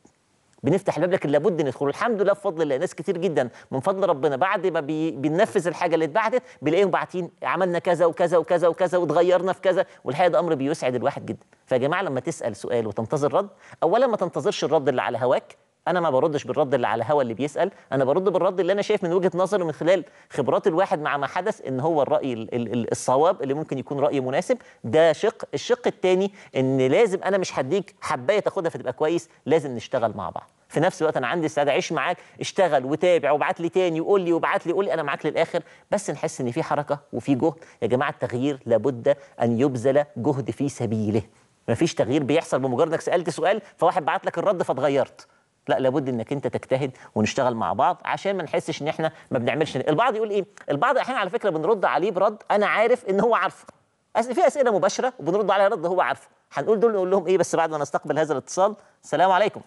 بنفتح الباب، لكن لابد ندخل. الحمد لله بفضل الله ناس كتير جدا من فضل ربنا بعد ما بي... بننفذ الحاجه اللي اتبعتت بنلاقيهم باعتين عملنا كذا وكذا وكذا وكذا واتغيرنا في كذا، والحقيقه ده امر بيسعد الواحد جدا. فيا جماعه لما تسال سؤال وتنتظر رد، اولا ما تنتظرش الرد اللي على هواك. انا ما بردش بالرد اللي على هوا اللي بيسال، انا برد بالرد اللي انا شايف من وجهه نظري ومن خلال خبرات الواحد مع ما حدث ان هو الراي ال ال الصواب اللي ممكن يكون راي مناسب. ده شق. الشق الثاني ان لازم انا مش هديك حبايه تاخدها فتبقى كويس، لازم نشتغل مع بعض. في نفس الوقت انا عندي السعاده اعيش معاك، اشتغل وتابع وابعت لي تاني وقول لي وابعت لي قول لي، انا معاك للاخر، بس نحس ان في حركه وفي جهد. يا جماعه التغيير لابد ان يبذل جهد في سبيله. مفيش تغيير بيحصل بمجرد انك سالت سؤال فواحد بعت لك الرد فاتغيرت، لا لابد انك انت تجتهد ونشتغل مع بعض عشان ما نحسش ان احنا ما بنعملش. البعض يقول ايه، البعض احيانا على فكره بنرد عليه برد انا عارف ان هو عارفه، في اسئله مباشره وبنرد عليها رد هو عارفه. هنقول دول نقول لهم ايه بس بعد ما نستقبل هذا الاتصال. السلام عليكم.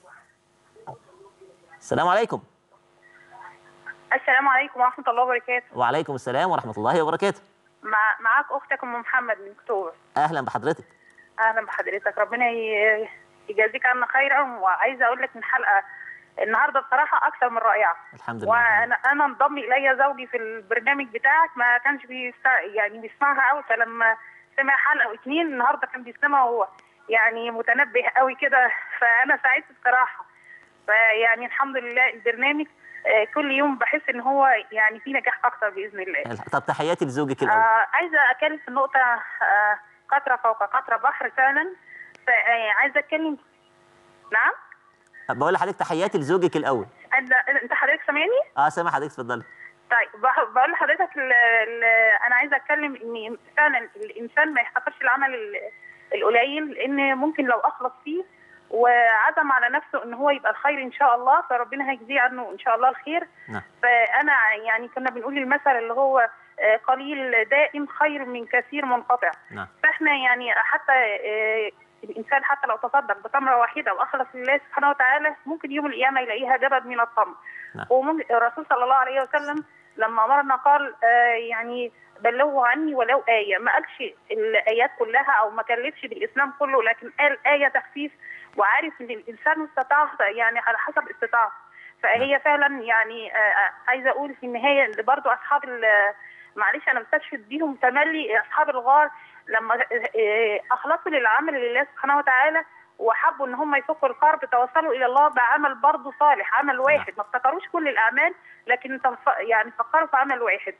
السلام عليكم. السلام عليكم ورحمه الله وبركاته. وعليكم السلام ورحمه الله وبركاته. مع معاك اختك ام محمد من اكتوبر. اهلا بحضرتك. اهلا بحضرتك، ربنا ي... يجازيك عنا خيرا. وعايزه اقول لك من حلقه النهارده بصراحه اكثر من رائعه. الحمد لله. وانا انا انضم الي زوجي في البرنامج بتاعك، ما كانش بيستع... يعني بيسمعها قوي، فلما سمع حلقه واثنين النهارده كان بيسمعها وهو يعني متنبه قوي كده، فانا سعدت بصراحه. فيعني الحمد لله البرنامج كل يوم بحس ان هو يعني في نجاح اكثر باذن الله. طب تحياتي لزوجك الاول. آه عايزه اتكلم في النقطه آه قطره فوق قطره بحر فعلا. عايزه اتكلم. نعم بقول لحضرتك تحياتي لزوجك الاول. انت حضرتك سامعني؟ اه سامع حضرتك، اتفضلي. طيب بقول لحضرتك ال ال انا عايزه اتكلم ان فعلا الانسان ما يحتقرش العمل القليل، لان ممكن لو اخلص فيه وعزم على نفسه ان هو يبقى الخير ان شاء الله، فربنا هيجزيه عنه ان شاء الله الخير. نعم. فانا يعني كنا بنقول المثل اللي هو قليل دائم خير من كثير منقطع. نعم. فاحنا يعني حتى الانسان حتى لو تصدق بتمره واحده واخلص لله سبحانه وتعالى ممكن يوم القيامه يلاقيها جبل من التمر. نعم. والرسول صلى الله عليه وسلم لما امرنا قال آه يعني بلغوا عني ولو آية، ما قالش الآيات كلها أو ما كلفش بالإسلام كله، لكن قال آية تخفيف، وعارف إن الإنسان استطاع يعني على حسب استطاعته. فهي فعلا يعني آه عايزة أقول في النهاية إن برضه أصحاب معلش أنا بستشهد بيهم تملي أصحاب الغار لما آه أخلصوا للعمل لله سبحانه وتعالى وحبوا ان هم يفكوا الكرب توصلوا الى الله بعمل برضه صالح، عمل واحد، ما افتكروش كل الاعمال لكن يعني فكروا في عمل واحد.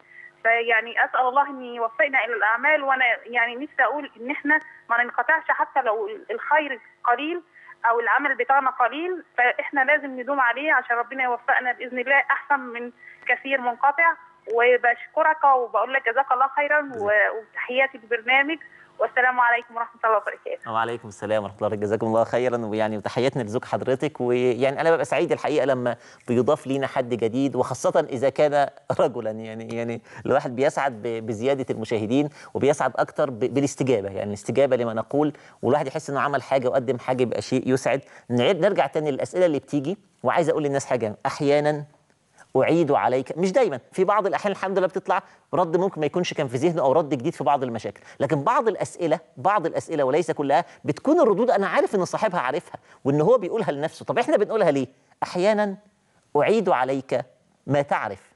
فيعني اسال الله ان يوفقنا الى الاعمال، وانا يعني نفسي اقول ان احنا ما ننقطعش حتى لو الخير قليل او العمل بتاعنا قليل، فاحنا لازم ندوم عليه عشان ربنا يوفقنا باذن الله احسن من كثير منقطع. وبشكرك وبقول لك جزاك الله خيرا، وتحياتي للبرنامج، والسلام عليكم ورحمه الله وبركاته. وعليكم السلام ورحمه الله وبركاته، جزاكم الله خيرا، ويعني وتحياتنا لزوج حضرتك. ويعني انا ببقى سعيد الحقيقه لما بيضاف لينا حد جديد، وخاصه اذا كان رجلا، يعني يعني الواحد بيسعد بزياده المشاهدين وبيسعد اكتر بالاستجابه، يعني الاستجابه لما نقول، والواحد يحس انه عمل حاجه وقدم حاجه، يبقى شيء يسعد. نرجع تاني للاسئله اللي بتيجي، وعايز اقول للناس حاجه، احيانا أعيد عليك، مش دايما، في بعض الأحيان الحمد لله بتطلع رد ممكن ما يكونش كان في ذهنه أو رد جديد في بعض المشاكل، لكن بعض الأسئلة بعض الأسئلة وليس كلها بتكون الردود أنا عارف إن صاحبها عارفها وإن هو بيقولها لنفسه. طب إحنا بنقولها ليه؟ أحيانا أعيد عليك ما تعرف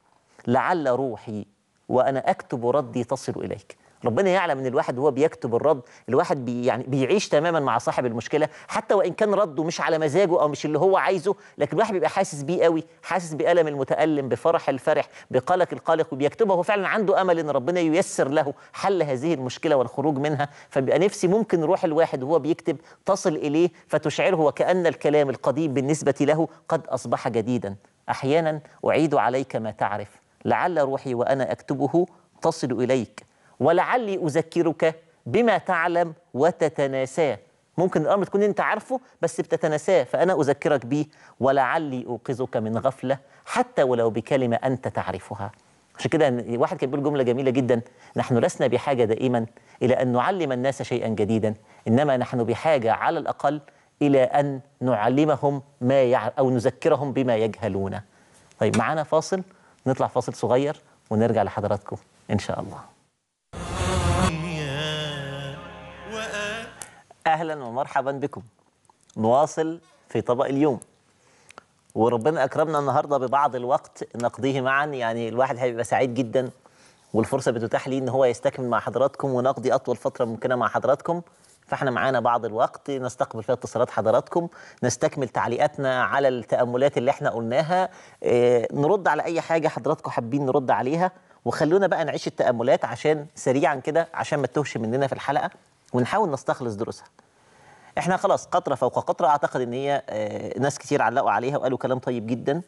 لعل روحي وأنا أكتب ردي تصل إليك. ربنا يعلم ان الواحد وهو بيكتب الرد الواحد بي يعني بيعيش تماما مع صاحب المشكله، حتى وان كان رده مش على مزاجه او مش اللي هو عايزه، لكن الواحد بيبقى حاسس بيه قوي، حاسس بألم المتألم، بفرح الفرح، بقلق القلق، وبيكتبها هو فعلا عنده امل ان ربنا ييسر له حل هذه المشكله والخروج منها. فبيبقى نفسي ممكن روح الواحد وهو بيكتب تصل اليه فتشعره وكأن الكلام القديم بالنسبه له قد اصبح جديدا. احيانا اعيد عليك ما تعرف لعل روحي وانا اكتبه تصل اليك ولعلي أذكرك بما تعلم وتتناساه. ممكن الأمر تكون أنت عارفه بس بتتناساه، فأنا أذكرك بيه ولعلي أوقظك من غفلة حتى ولو بكلمة أنت تعرفها. عشان كده واحد كان بيقول جملة جميلة جدا، نحن لسنا بحاجة دائما إلى أن نعلم الناس شيئا جديدا، إنما نحن بحاجة على الأقل إلى أن نعلمهم ما يعرف أو نذكرهم بما يجهلون. طيب معانا فاصل، نطلع فاصل صغير ونرجع لحضراتكم إن شاء الله. أهلا ومرحبا بكم، نواصل في طبق اليوم، وربنا أكرمنا النهاردة ببعض الوقت نقضيه معا، يعني الواحد هيبقى سعيد جدا والفرصة بتتاح ليه إن هو يستكمل مع حضراتكم ونقضي أطول فترة ممكنة مع حضراتكم. فإحنا معانا بعض الوقت نستقبل فيها اتصالات حضراتكم، نستكمل تعليقاتنا على التأملات اللي إحنا قلناها، إيه نرد على أي حاجة حضراتكم حابين نرد عليها، وخلونا بقى نعيش التأملات عشان سريعا كده عشان ما تتوهش مننا في الحلقة، ونحاول نستخلص دروسها. احنا خلاص قطرة فوق قطرة، اعتقد ان هي اه ناس كتير علقوا عليها وقالوا كلام طيب جدا.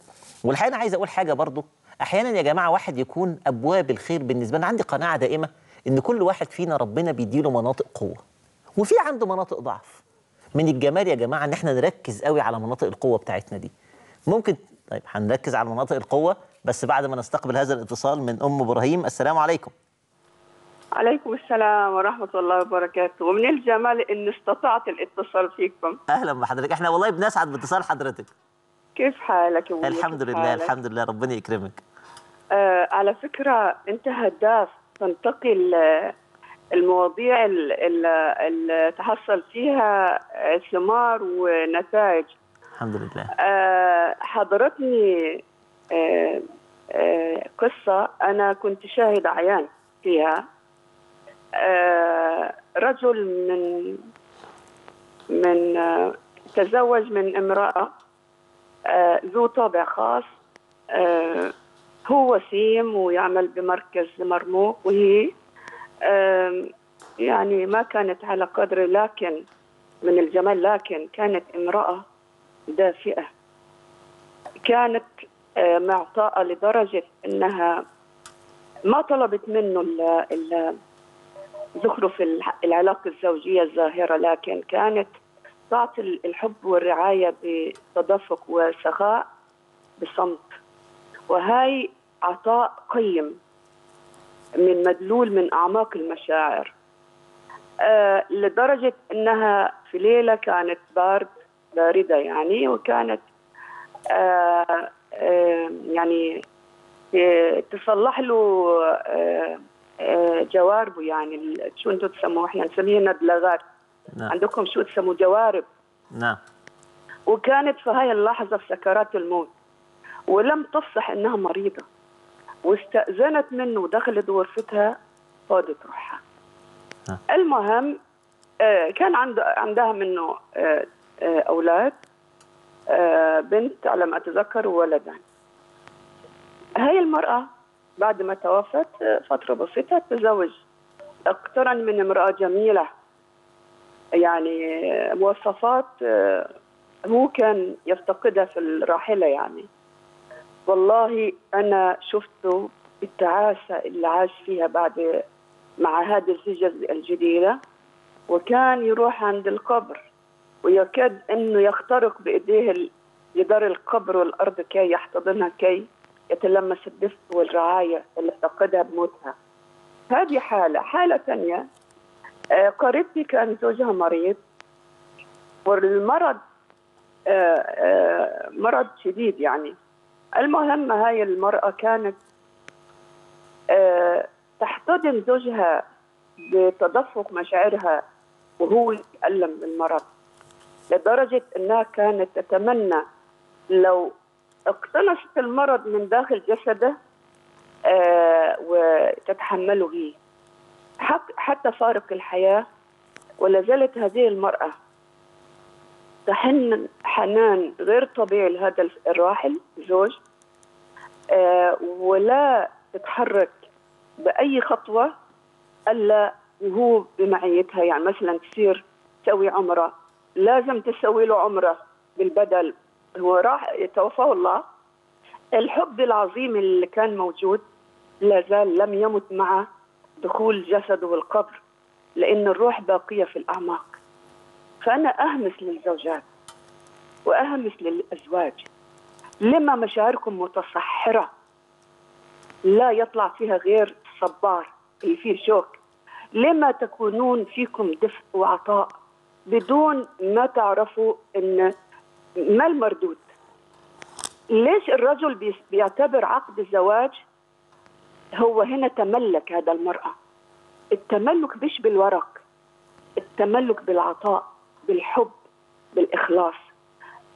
والحقيقة انا عايز اقول حاجة برضو، احيانا يا جماعة واحد يكون ابواب الخير بالنسبة لنا، عندي قناعة دائمة ان كل واحد فينا ربنا بيديله مناطق قوة وفي عنده مناطق ضعف. من الجمال يا جماعة ان احنا نركز قوي على مناطق القوة بتاعتنا دي. ممكن طيب هنركز على مناطق القوة بس بعد ما نستقبل هذا الاتصال من ام ابراهيم. السلام عليكم. عليكم السلام ورحمة الله وبركاته، ومن الجمال إن استطعت الاتصال فيكم. أهلا بحضرتك، إحنا والله بنسعد باتصال حضرتك. كيف حالك يا ولد؟ الحمد لله الحمد لله ربنا يكرمك. آه على فكرة أنت هداف، تنتقي المواضيع اللي تحصل فيها ثمار ونتائج. الحمد لله. آه حضرتني آه آه قصة أنا كنت شاهد عيان فيها. آه رجل من من آه تزوج من امرأة آه ذو طابع خاص، آه هو وسيم ويعمل بمركز مرموق، وهي آه يعني ما كانت على قدر، لكن من الجمال، لكن كانت امرأة دافئة، كانت آه معطاءة لدرجة انها ما طلبت منه الا زخرف العلاقة الزوجية الظاهرة، لكن كانت تعطي الحب والرعاية بتدفق وسخاء بصمت، وهي عطاء قيم من مدلول من أعماق المشاعر، أه لدرجة أنها في ليلة كانت بارد باردة يعني، وكانت أه أه يعني تصلح له أه جواربه، يعني شو انتم تسموه؟ احنا نسميه ندلغات. نعم. عندكم شو تسموه؟ جوارب. نعم. وكانت في هاي اللحظه في سكرات الموت، ولم تفصح انها مريضه، واستأذنت منه ودخلت غرفتها فاضت روحها. نعم. المهم آه كان عند عندها منه آه آه اولاد، آه بنت على ما اتذكر وولدان. هاي المراه بعد ما توفت فترة بسيطة تزوج، اقترن من امرأة جميلة يعني مواصفات هو كان يفتقدها في الراحلة يعني. والله أنا شفته التعاسة اللي عاش فيها بعد مع هذه الزوجة الجديدة، وكان يروح عند القبر ويكاد أنه يخترق بإيديه جدار القبر والأرض كي يحتضنها، كي يتلمس الدفء والرعاية اللي افتقدها بموتها. هذه حالة. حالة ثانية، قريبتي كان زوجها مريض، والمرض مرض شديد يعني. المهم هاي المرأة كانت تحتضن زوجها بتدفق مشاعرها وهو يتألم بالمرض، لدرجة أنها كانت تتمنى لو اقتنصت المرض من داخل جسده آه وتتحمله هي حتى فارق الحياة. ولا زالت هذه المرأة تحن حنان غير طبيعي لهذا الراحل زوج، آه ولا تتحرك بأي خطوة إلا وهو بمعيتها. يعني مثلا تصير تسوي عمرة لازم تسوي له عمرة بالبدل. هو راح توفاه الله، الحب العظيم اللي كان موجود لا زال لم يمت مع دخول جسده القبر، لأن الروح باقية في الأعماق. فأنا أهمس للزوجات وأهمس للأزواج، لما مشاعركم متصحرة لا يطلع فيها غير صبار اللي فيه شوك، لما تكونون فيكم دفء وعطاء بدون ما تعرفوا أن ما المردود. ليش الرجل بيعتبر عقد الزواج هو هنا تملك هذا المرأة؟ التملك مش بالورق، التملك بالعطاء بالحب بالإخلاص.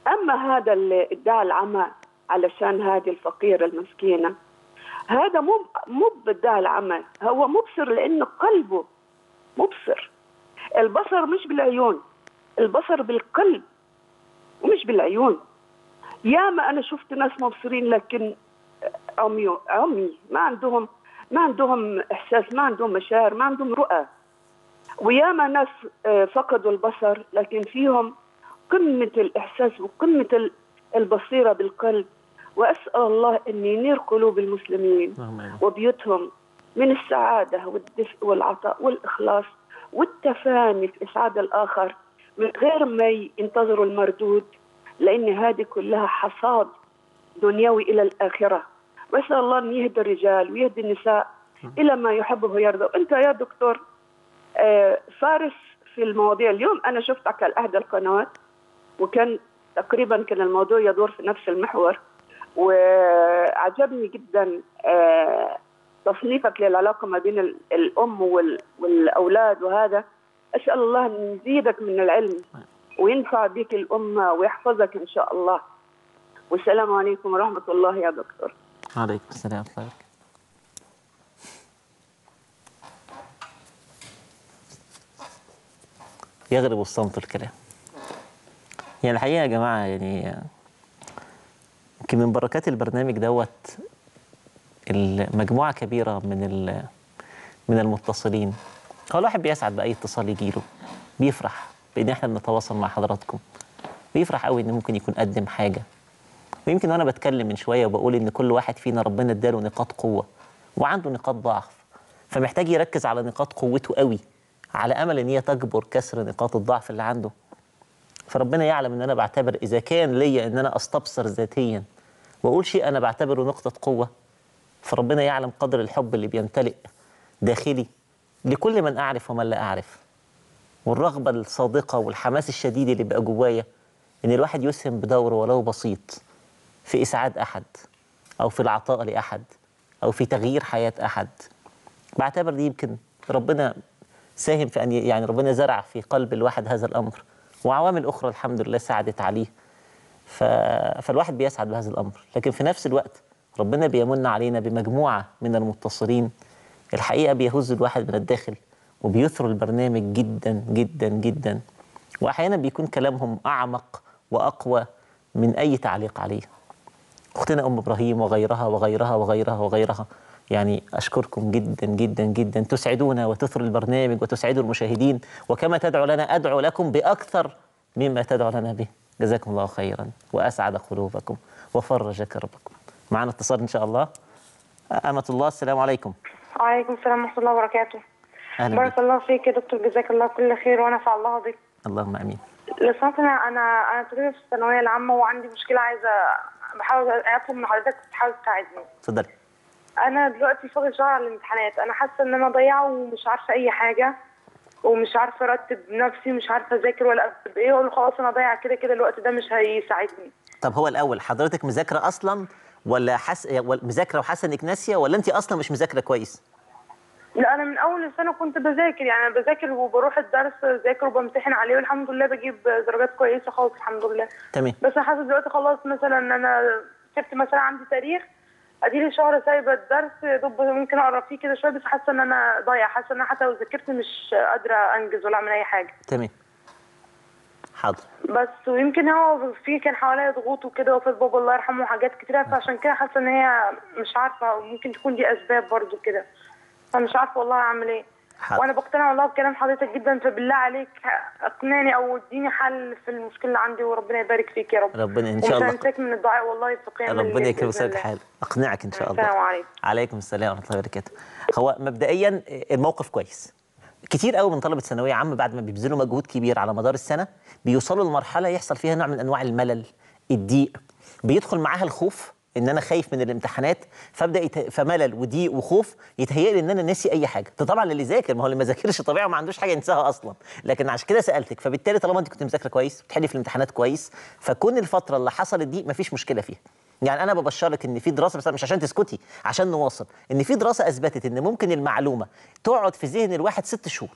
أما هذا اللي ادعى العمى علشان هذه الفقيرة المسكينة، هذا مو مو بادعى العمى، هو مبصر لأن قلبه مبصر. البصر مش بالعيون، البصر بالقلب ومش بالعيون. ياما أنا شفت ناس مبصرين لكن عمي عمي ما عندهم ما عندهم إحساس، ما عندهم مشاعر، ما عندهم رؤى. وياما ناس فقدوا البصر لكن فيهم قمة الإحساس وقمة البصيرة بالقلب. وأسأل الله أن ينير قلوب المسلمين وبيوتهم من السعادة والدفء والعطاء والإخلاص والتفاني في إسعاد الآخر، من غير ما ينتظروا المردود، لأن هذه كلها حصاد دنيوي إلى الآخرة. وأسأل الله أن يهدي الرجال ويهدي النساء إلى ما يحبه ويرضى. وأنت يا دكتور فارس في المواضيع، اليوم أنا شفتك على إحدى القنوات وكان تقريبا كان الموضوع يدور في نفس المحور، وعجبني جدا تصنيفك للعلاقة ما بين الأم والأولاد. وهذا أسأل الله أن يزيدك من العلم وينفع بك الأمة ويحفظك إن شاء الله. والسلام عليكم ورحمة الله يا دكتور. عليكم السلام ورحمة الله. يغرب الصمت الكلام. يعني الحقيقة يا جماعة، يعني يمكن من بركات البرنامج دوت المجموعة كبيرة من من المتصلين. هو الواحد بيسعد بأي اتصال يجيله، بيفرح بإن احنا بنتواصل مع حضراتكم، بيفرح قوي إن ممكن يكون قدم حاجة. ويمكن وأنا بتكلم من شوية وبقول إن كل واحد فينا ربنا اداله نقاط قوة وعنده نقاط ضعف، فمحتاج يركز على نقاط قوته قوي على امل ان هي تجبر كسر نقاط الضعف اللي عنده. فربنا يعلم ان انا بعتبر اذا كان ليا ان انا استبصر ذاتيا واقول شيء انا بعتبره نقطه قوه، فربنا يعلم قدر الحب اللي بيمتلئ داخلي لكل من اعرف ومن لا اعرف، والرغبه الصادقه والحماس الشديد اللي بقى جوايا ان الواحد يسهم بدوره ولو بسيط في اسعاد احد او في العطاء لاحد او في تغيير حياه احد. بعتبر دي يمكن ربنا ساهم في ان يعني ربنا زرع في قلب الواحد هذا الامر، وعوامل اخرى الحمد لله ساعدت عليه، ف... فالواحد بيسعد بهذا الامر. لكن في نفس الوقت ربنا بيمن علينا بمجموعه من المتصلين الحقيقه بيهز الواحد من الداخل وبيثروا البرنامج جدا جدا جدا، واحيانا بيكون كلامهم اعمق واقوى من اي تعليق عليه. اختنا ام ابراهيم وغيرها وغيرها وغيرها وغيرها، يعني أشكركم جدا جدا جدا، تسعدونا وتثروا البرنامج وتسعدوا المشاهدين، وكما تدعو لنا أدعو لكم بأكثر مما تدعو لنا به. جزاكم الله خيرا وأسعد قلوبكم وفرج كربكم. معنا اتصال إن شاء الله. أمة الله، السلام عليكم. وعليكم السلام ورحمة الله وبركاته. بارك الله فيك يا دكتور، جزاك الله كل خير ونفع الله بك. اللهم آمين. لصفتنا أنا أنا طالبة في الثانوية العامة وعندي مشكلة، عايزة بحاول أطلب من حضرتك تحاول تساعدني. اتفضلي. أنا دلوقتي فاضل شهر على الامتحانات، أنا حاسة إن أنا ضايعة ومش عارفة أي حاجة ومش عارفة أرتب نفسي، مش عارفة أذاكر ولا أكتب إيه، وأقول خلاص أنا ضايعة كده كده، الوقت ده مش هيساعدني. طب هو الأول حضرتك مذاكرة أصلاً ولا حاس مذاكرة وحاسة إنك ناسية، ولا أنت أصلاً مش مذاكرة كويس؟ لا أنا من أول السنة كنت بذاكر، يعني أنا بذاكر وبروح الدرس أذاكر وبمتحن عليه والحمد لله بجيب درجات كويسة خالص الحمد لله. تمام. بس أنا حاسة دلوقتي خلاص، مثلاً أنا سبت مثلاً عندي تاريخ اديلي شهر سايبه الدرس يا دوب ممكن اقرا فيه كده شويه، بس حاسه ان انا ضايعه، حاسه ان انا حتى لو ذاكرت مش قادره انجز ولا اعمل اي حاجه. تمام. حاضر. بس ويمكن هو في كان حواليا ضغوط وكده وفي بابا الله يرحمه حاجات كتيره، فعشان كده حاسه ان هي مش عارفه، وممكن تكون دي اسباب برضو كده، فمش عارفه والله اعمل ايه. حاضر. وانا بقتنع والله بكلام حضرتك جدا، فبالله عليك اقنعني او اديني حل في المشكله اللي عندي، وربنا يبارك فيك يا رب. ربنا ان شاء الله ومش هنساك من الدعاء والله في قيام الليل. ربنا يكرم سيادتك حال، اقنعك ان شاء الله. السلام عليكم. وعليكم السلام ورحمه الله وبركاته. هو مبدئيا الموقف كويس. كتير قوي من طلبه ثانويه عامه بعد ما بيبذلوا مجهود كبير على مدار السنه بيوصلوا لمرحله يحصل فيها نوع من انواع الملل، الضيق، بيدخل معاها الخوف ان انا خايف من الامتحانات، فابدا يت... فملل وضيق وخوف، يتهيأ لي ان انا ناسي اي حاجه. ده طبعا اللي ذاكر، ما هو اللي ما ذاكرش طبيعي وما عندوش حاجه ينساها اصلا، لكن عشان كده سالتك. فبالتالي طالما انت كنت مذاكره كويس بتحلي في الامتحانات كويس، فكون الفتره اللي حصلت دي مفيش مشكله فيها. يعني انا ببشرك ان في دراسه، بس مش عشان تسكتي، عشان نواصل، ان في دراسه اثبتت ان ممكن المعلومه تقعد في ذهن الواحد ست شهور.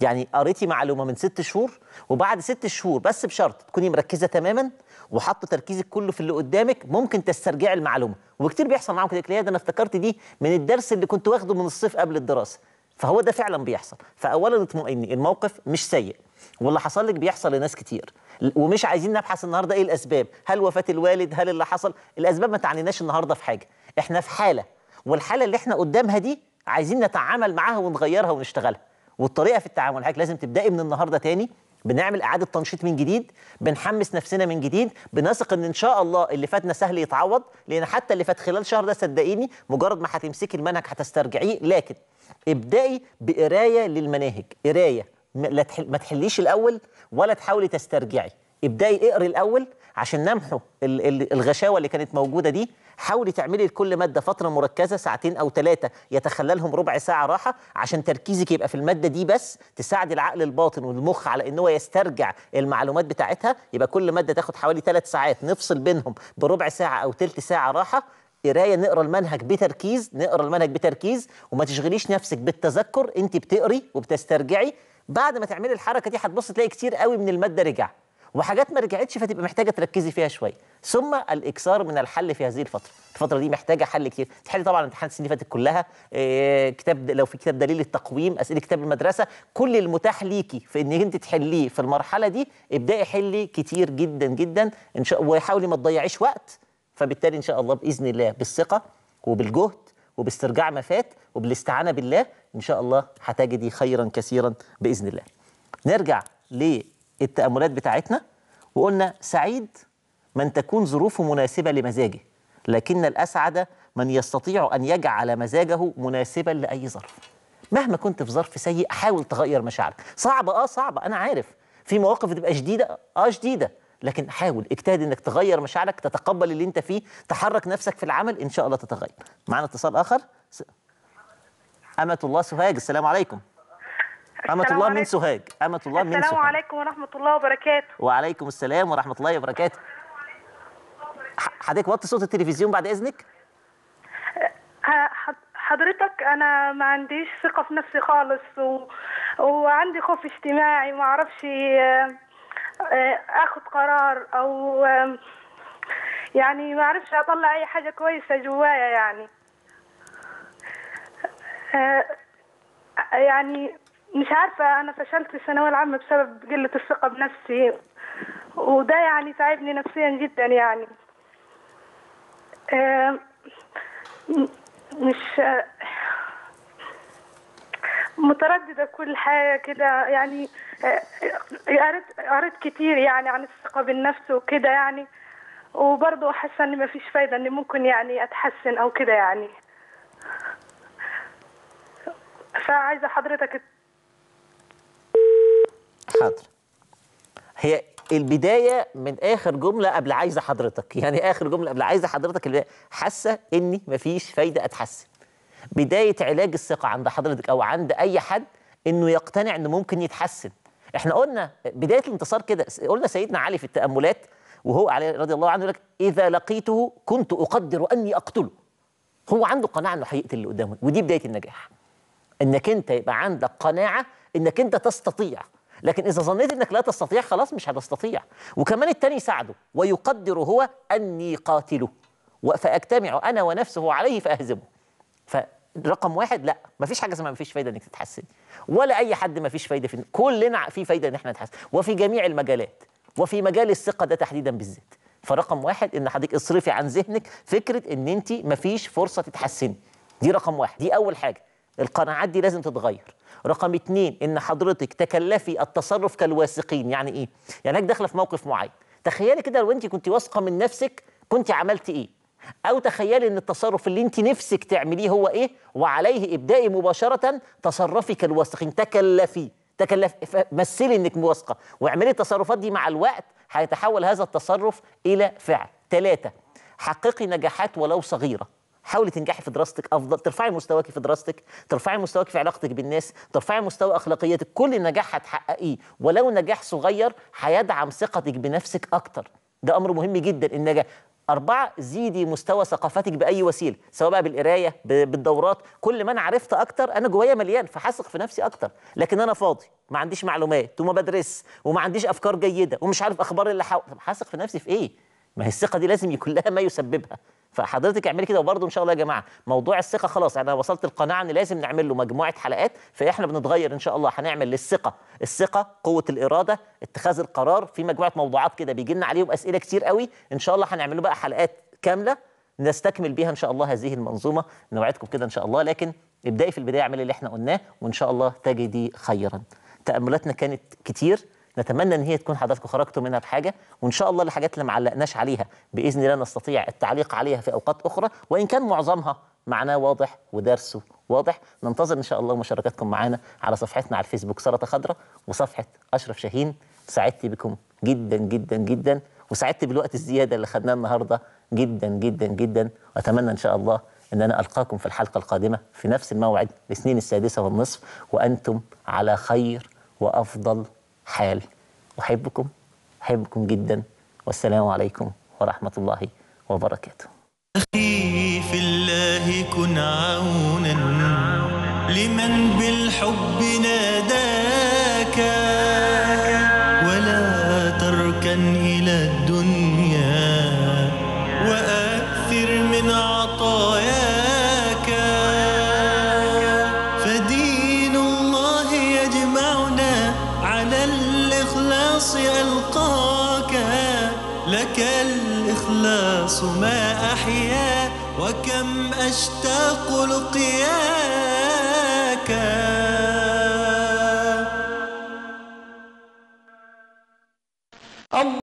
يعني قريتي معلومه من ست شهور وبعد ست شهور بس بشرط تكوني مركزه تماما وحاطه تركيزك كله في اللي قدامك، ممكن تسترجعي المعلومه. وكتير بيحصل معاهم كده، كليات انا افتكرت دي من الدرس اللي كنت واخده من الصيف قبل الدراسه، فهو ده فعلا بيحصل. فاولا اطمئني، الموقف مش سيء، واللي حصل لك بيحصل لناس كتير، ومش عايزين نبحث النهارده ايه الاسباب، هل وفاه الوالد، هل اللي حصل، الاسباب ما تعنيناش النهارده في حاجه. احنا في حاله، والحاله اللي احنا قدامها دي عايزين نتعامل معاها ونغيرها ونشتغلها، والطريقه في التعامل حضرتك لازم تبداي من النهارده تاني، بنعمل اعاده تنشيط من جديد، بنحمس نفسنا من جديد، بنثق ان ان شاء الله اللي فاتنا سهل يتعوض، لان حتى اللي فات خلال شهر ده صدقيني مجرد ما هتمسكي المنهج هتسترجعيه. لكن ابداي بقرايه للمناهج، قرايه، ما تحليش الاول ولا تحاولي تسترجعي، ابداي اقري الاول عشان نمحو الغشاوه اللي كانت موجوده دي. حاولي تعملي لكل ماده فتره مركزه، ساعتين او ثلاثه يتخللهم ربع ساعه راحه، عشان تركيزك يبقى في الماده دي بس، تساعد العقل الباطن والمخ على ان هو يسترجع المعلومات بتاعتها. يبقى كل ماده تاخد حوالي ثلاث ساعات، نفصل بينهم بربع ساعه او ثلث ساعه راحه. قرايه، نقرا المنهج بتركيز، نقرا المنهج بتركيز، وما تشغليش نفسك بالتذكر، انت بتقري وبتسترجعي. بعد ما تعملي الحركه دي هتبص تلاقي كتير قوي من الماده رجع، وحاجات ما رجعتش فتبقى محتاجه تركزي فيها شويه. ثم الاكثار من الحل في هذه الفتره، الفتره دي محتاجه حل كتير، تحلي طبعا امتحانات السنه اللي فاتت كلها، إيه كتاب، لو في كتاب دليل التقويم، اسئله كتاب المدرسه، كل المتاح ليكي في ان انت تحليه في المرحله دي ابداي حلي كتير جدا جدا ان شاء الله، وحاولي ما تضيعيش وقت. فبالتالي ان شاء الله باذن الله بالثقه وبالجهد وباسترجاع ما فات وبالاستعانه بالله ان شاء الله هتجدي خيرا كثيرا باذن الله. نرجع ل التأملات بتاعتنا، وقلنا سعيد من تكون ظروفه مناسبة لمزاجه، لكن الأسعد من يستطيع أن يجعل مزاجه مناسبا لأي ظرف. مهما كنت في ظرف سيء حاول تغير مشاعرك. صعبة اه صعبة، انا عارف في مواقف بتبقى شديدة اه شديدة، لكن حاول اجتهد انك تغير مشاعرك، تتقبل اللي انت فيه، تحرك نفسك في العمل، ان شاء الله تتغير. معنا اتصال اخر. س... أمة الله سوهاج، السلام عليكم. أمة الله من سوهاج. أمة الله من سوهاج. السلام عليكم ورحمة الله وبركاته. وعليكم السلام ورحمة الله وبركاته. حضرتك وطي صوت التلفزيون بعد إذنك. حضرتك أنا ما عنديش ثقة في نفسي خالص، و... وعندي خوف اجتماعي، ما أعرفش آخد قرار، أو يعني ما أعرفش أطلع أي حاجة كويسة جوايا يعني. يعني مش عارفة، أنا فشلت في الثانوية العامة بسبب قلة الثقة بنفسي، وده يعني تعبني نفسيا جدا يعني. مش مترددة كل حاجة كده يعني. قريت قريت كتير يعني عن الثقة بالنفس وكده يعني، وبرضه حاسة إن مفيش فايدة، إن ممكن يعني أتحسن أو كده يعني. فعايزة حضرتك. حاضر. هي البداية من آخر جملة قبل عايزة حضرتك، يعني آخر جملة قبل عايزة حضرتك اللي حاسة إني مفيش فايدة أتحسن. بداية علاج الثقة عند حضرتك أو عند أي حد إنه يقتنع إنه ممكن يتحسن. إحنا قلنا بداية الانتصار كده، قلنا سيدنا علي في التأملات وهو عليه رضي الله عنه يقول لك إذا لقيته كنت أقدر أني أقتله. هو عنده قناعة إنه هيقتل اللي قدامه، ودي بداية النجاح. انك انت يبقى عندك قناعه انك انت تستطيع، لكن اذا ظنيت انك لا تستطيع خلاص مش هتستطيع. وكمان التاني ساعده ويقدر هو اني قاتله فاجتمع انا ونفسه عليه فاهزمه. فرقم واحد لا، مفيش حاجه اسمها مفيش فايده انك تتحسن، ولا اي حد مفيش فايده فيه، كلنا في فايده ان احنا نتحسن، وفي جميع المجالات، وفي مجال الثقه ده تحديدا بالذات. فرقم واحد ان حضرتك اصرفي عن ذهنك فكره ان انت مفيش فرصه تتحسني، دي رقم واحد، دي اول حاجه. القناعات دي لازم تتغير. رقم اتنين ان حضرتك تكلفي التصرف كالواثقين. يعني ايه؟ يعني انك داخله في موقف معين، تخيلي كده لو انت كنت واثقه من نفسك كنت عملتي ايه؟ او تخيلي ان التصرف اللي انت نفسك تعمليه هو ايه وعليه ابدائي مباشره، تصرفي كالواثقين، تكلفي تكلفي مثلي انك واثقه واعملي التصرفات دي. مع الوقت هيتحول هذا التصرف الى فعل. ثلاثه حققي نجاحات ولو صغيره. حاولي تنجحي في دراستك افضل، ترفعي مستواك في دراستك، ترفعي مستواك في علاقتك بالناس، ترفعي مستوى اخلاقياتك. كل نجاح هتحققيه ولو نجاح صغير هيدعم ثقتك بنفسك اكتر. ده امر مهم جدا النجاح. أربعة زيدي مستوى ثقافتك بأي وسيلة، سواء بقى بالقراية، بالدورات، كل ما أنا عرفت أكتر أنا جوايا مليان فهثق في نفسي أكتر، لكن أنا فاضي، ما عنديش معلومات وما بدرس وما عنديش أفكار جيدة ومش عارف أخبار اللي حواليا، طب هثق في نفسي في إيه؟ ما هي الثقة دي لازم يكون لها ما يسببها. فحضرتك اعملي كده. وبرضه ان شاء الله يا جماعه موضوع الثقه خلاص انا وصلت القناعه ان لازم نعمل له مجموعه حلقات، فاحنا بنتغير ان شاء الله. هنعمل للثقه الثقه، قوه الاراده، اتخاذ القرار، في مجموعه موضوعات كده بيجي لنا عليهم اسئله كتير قوي، ان شاء الله هنعمل له بقى حلقات كامله نستكمل بيها ان شاء الله هذه المنظومه. نوعدكم كده ان شاء الله، لكن ابداي في البدايه اعملي اللي احنا قلناه وان شاء الله تجدي خيرا. تاملاتنا كانت كتير، نتمنى ان هي تكون حضراتكم خرجتوا منها بحاجه، وان شاء الله الحاجات اللي ما علقناش عليها باذن الله نستطيع التعليق عليها في اوقات اخرى، وان كان معظمها معناه واضح ودرسه واضح. ننتظر ان شاء الله مشاركاتكم معانا على صفحتنا على الفيسبوك سلطة خضراء وصفحه اشرف شاهين. سعدت بكم جدا جدا جدا، وسعدت بالوقت الزياده اللي خدناه النهارده جدا جدا جدا، واتمنى ان شاء الله ان انا القاكم في الحلقه القادمه في نفس الموعد الاثنين السادسه والنصف، وانتم على خير وافضل حال. أحبكم أحبكم جدا، والسلام عليكم ورحمة الله وبركاته. أخي في الله كن عونا لمن بالحب ناداك، ولا تركن إلى الدنيا وأكثر من عطاياك، فدين الله يجمعنا على الإخلاص ألقاك، لك الإخلاص ما أحيا وكم أشتاق لقياك.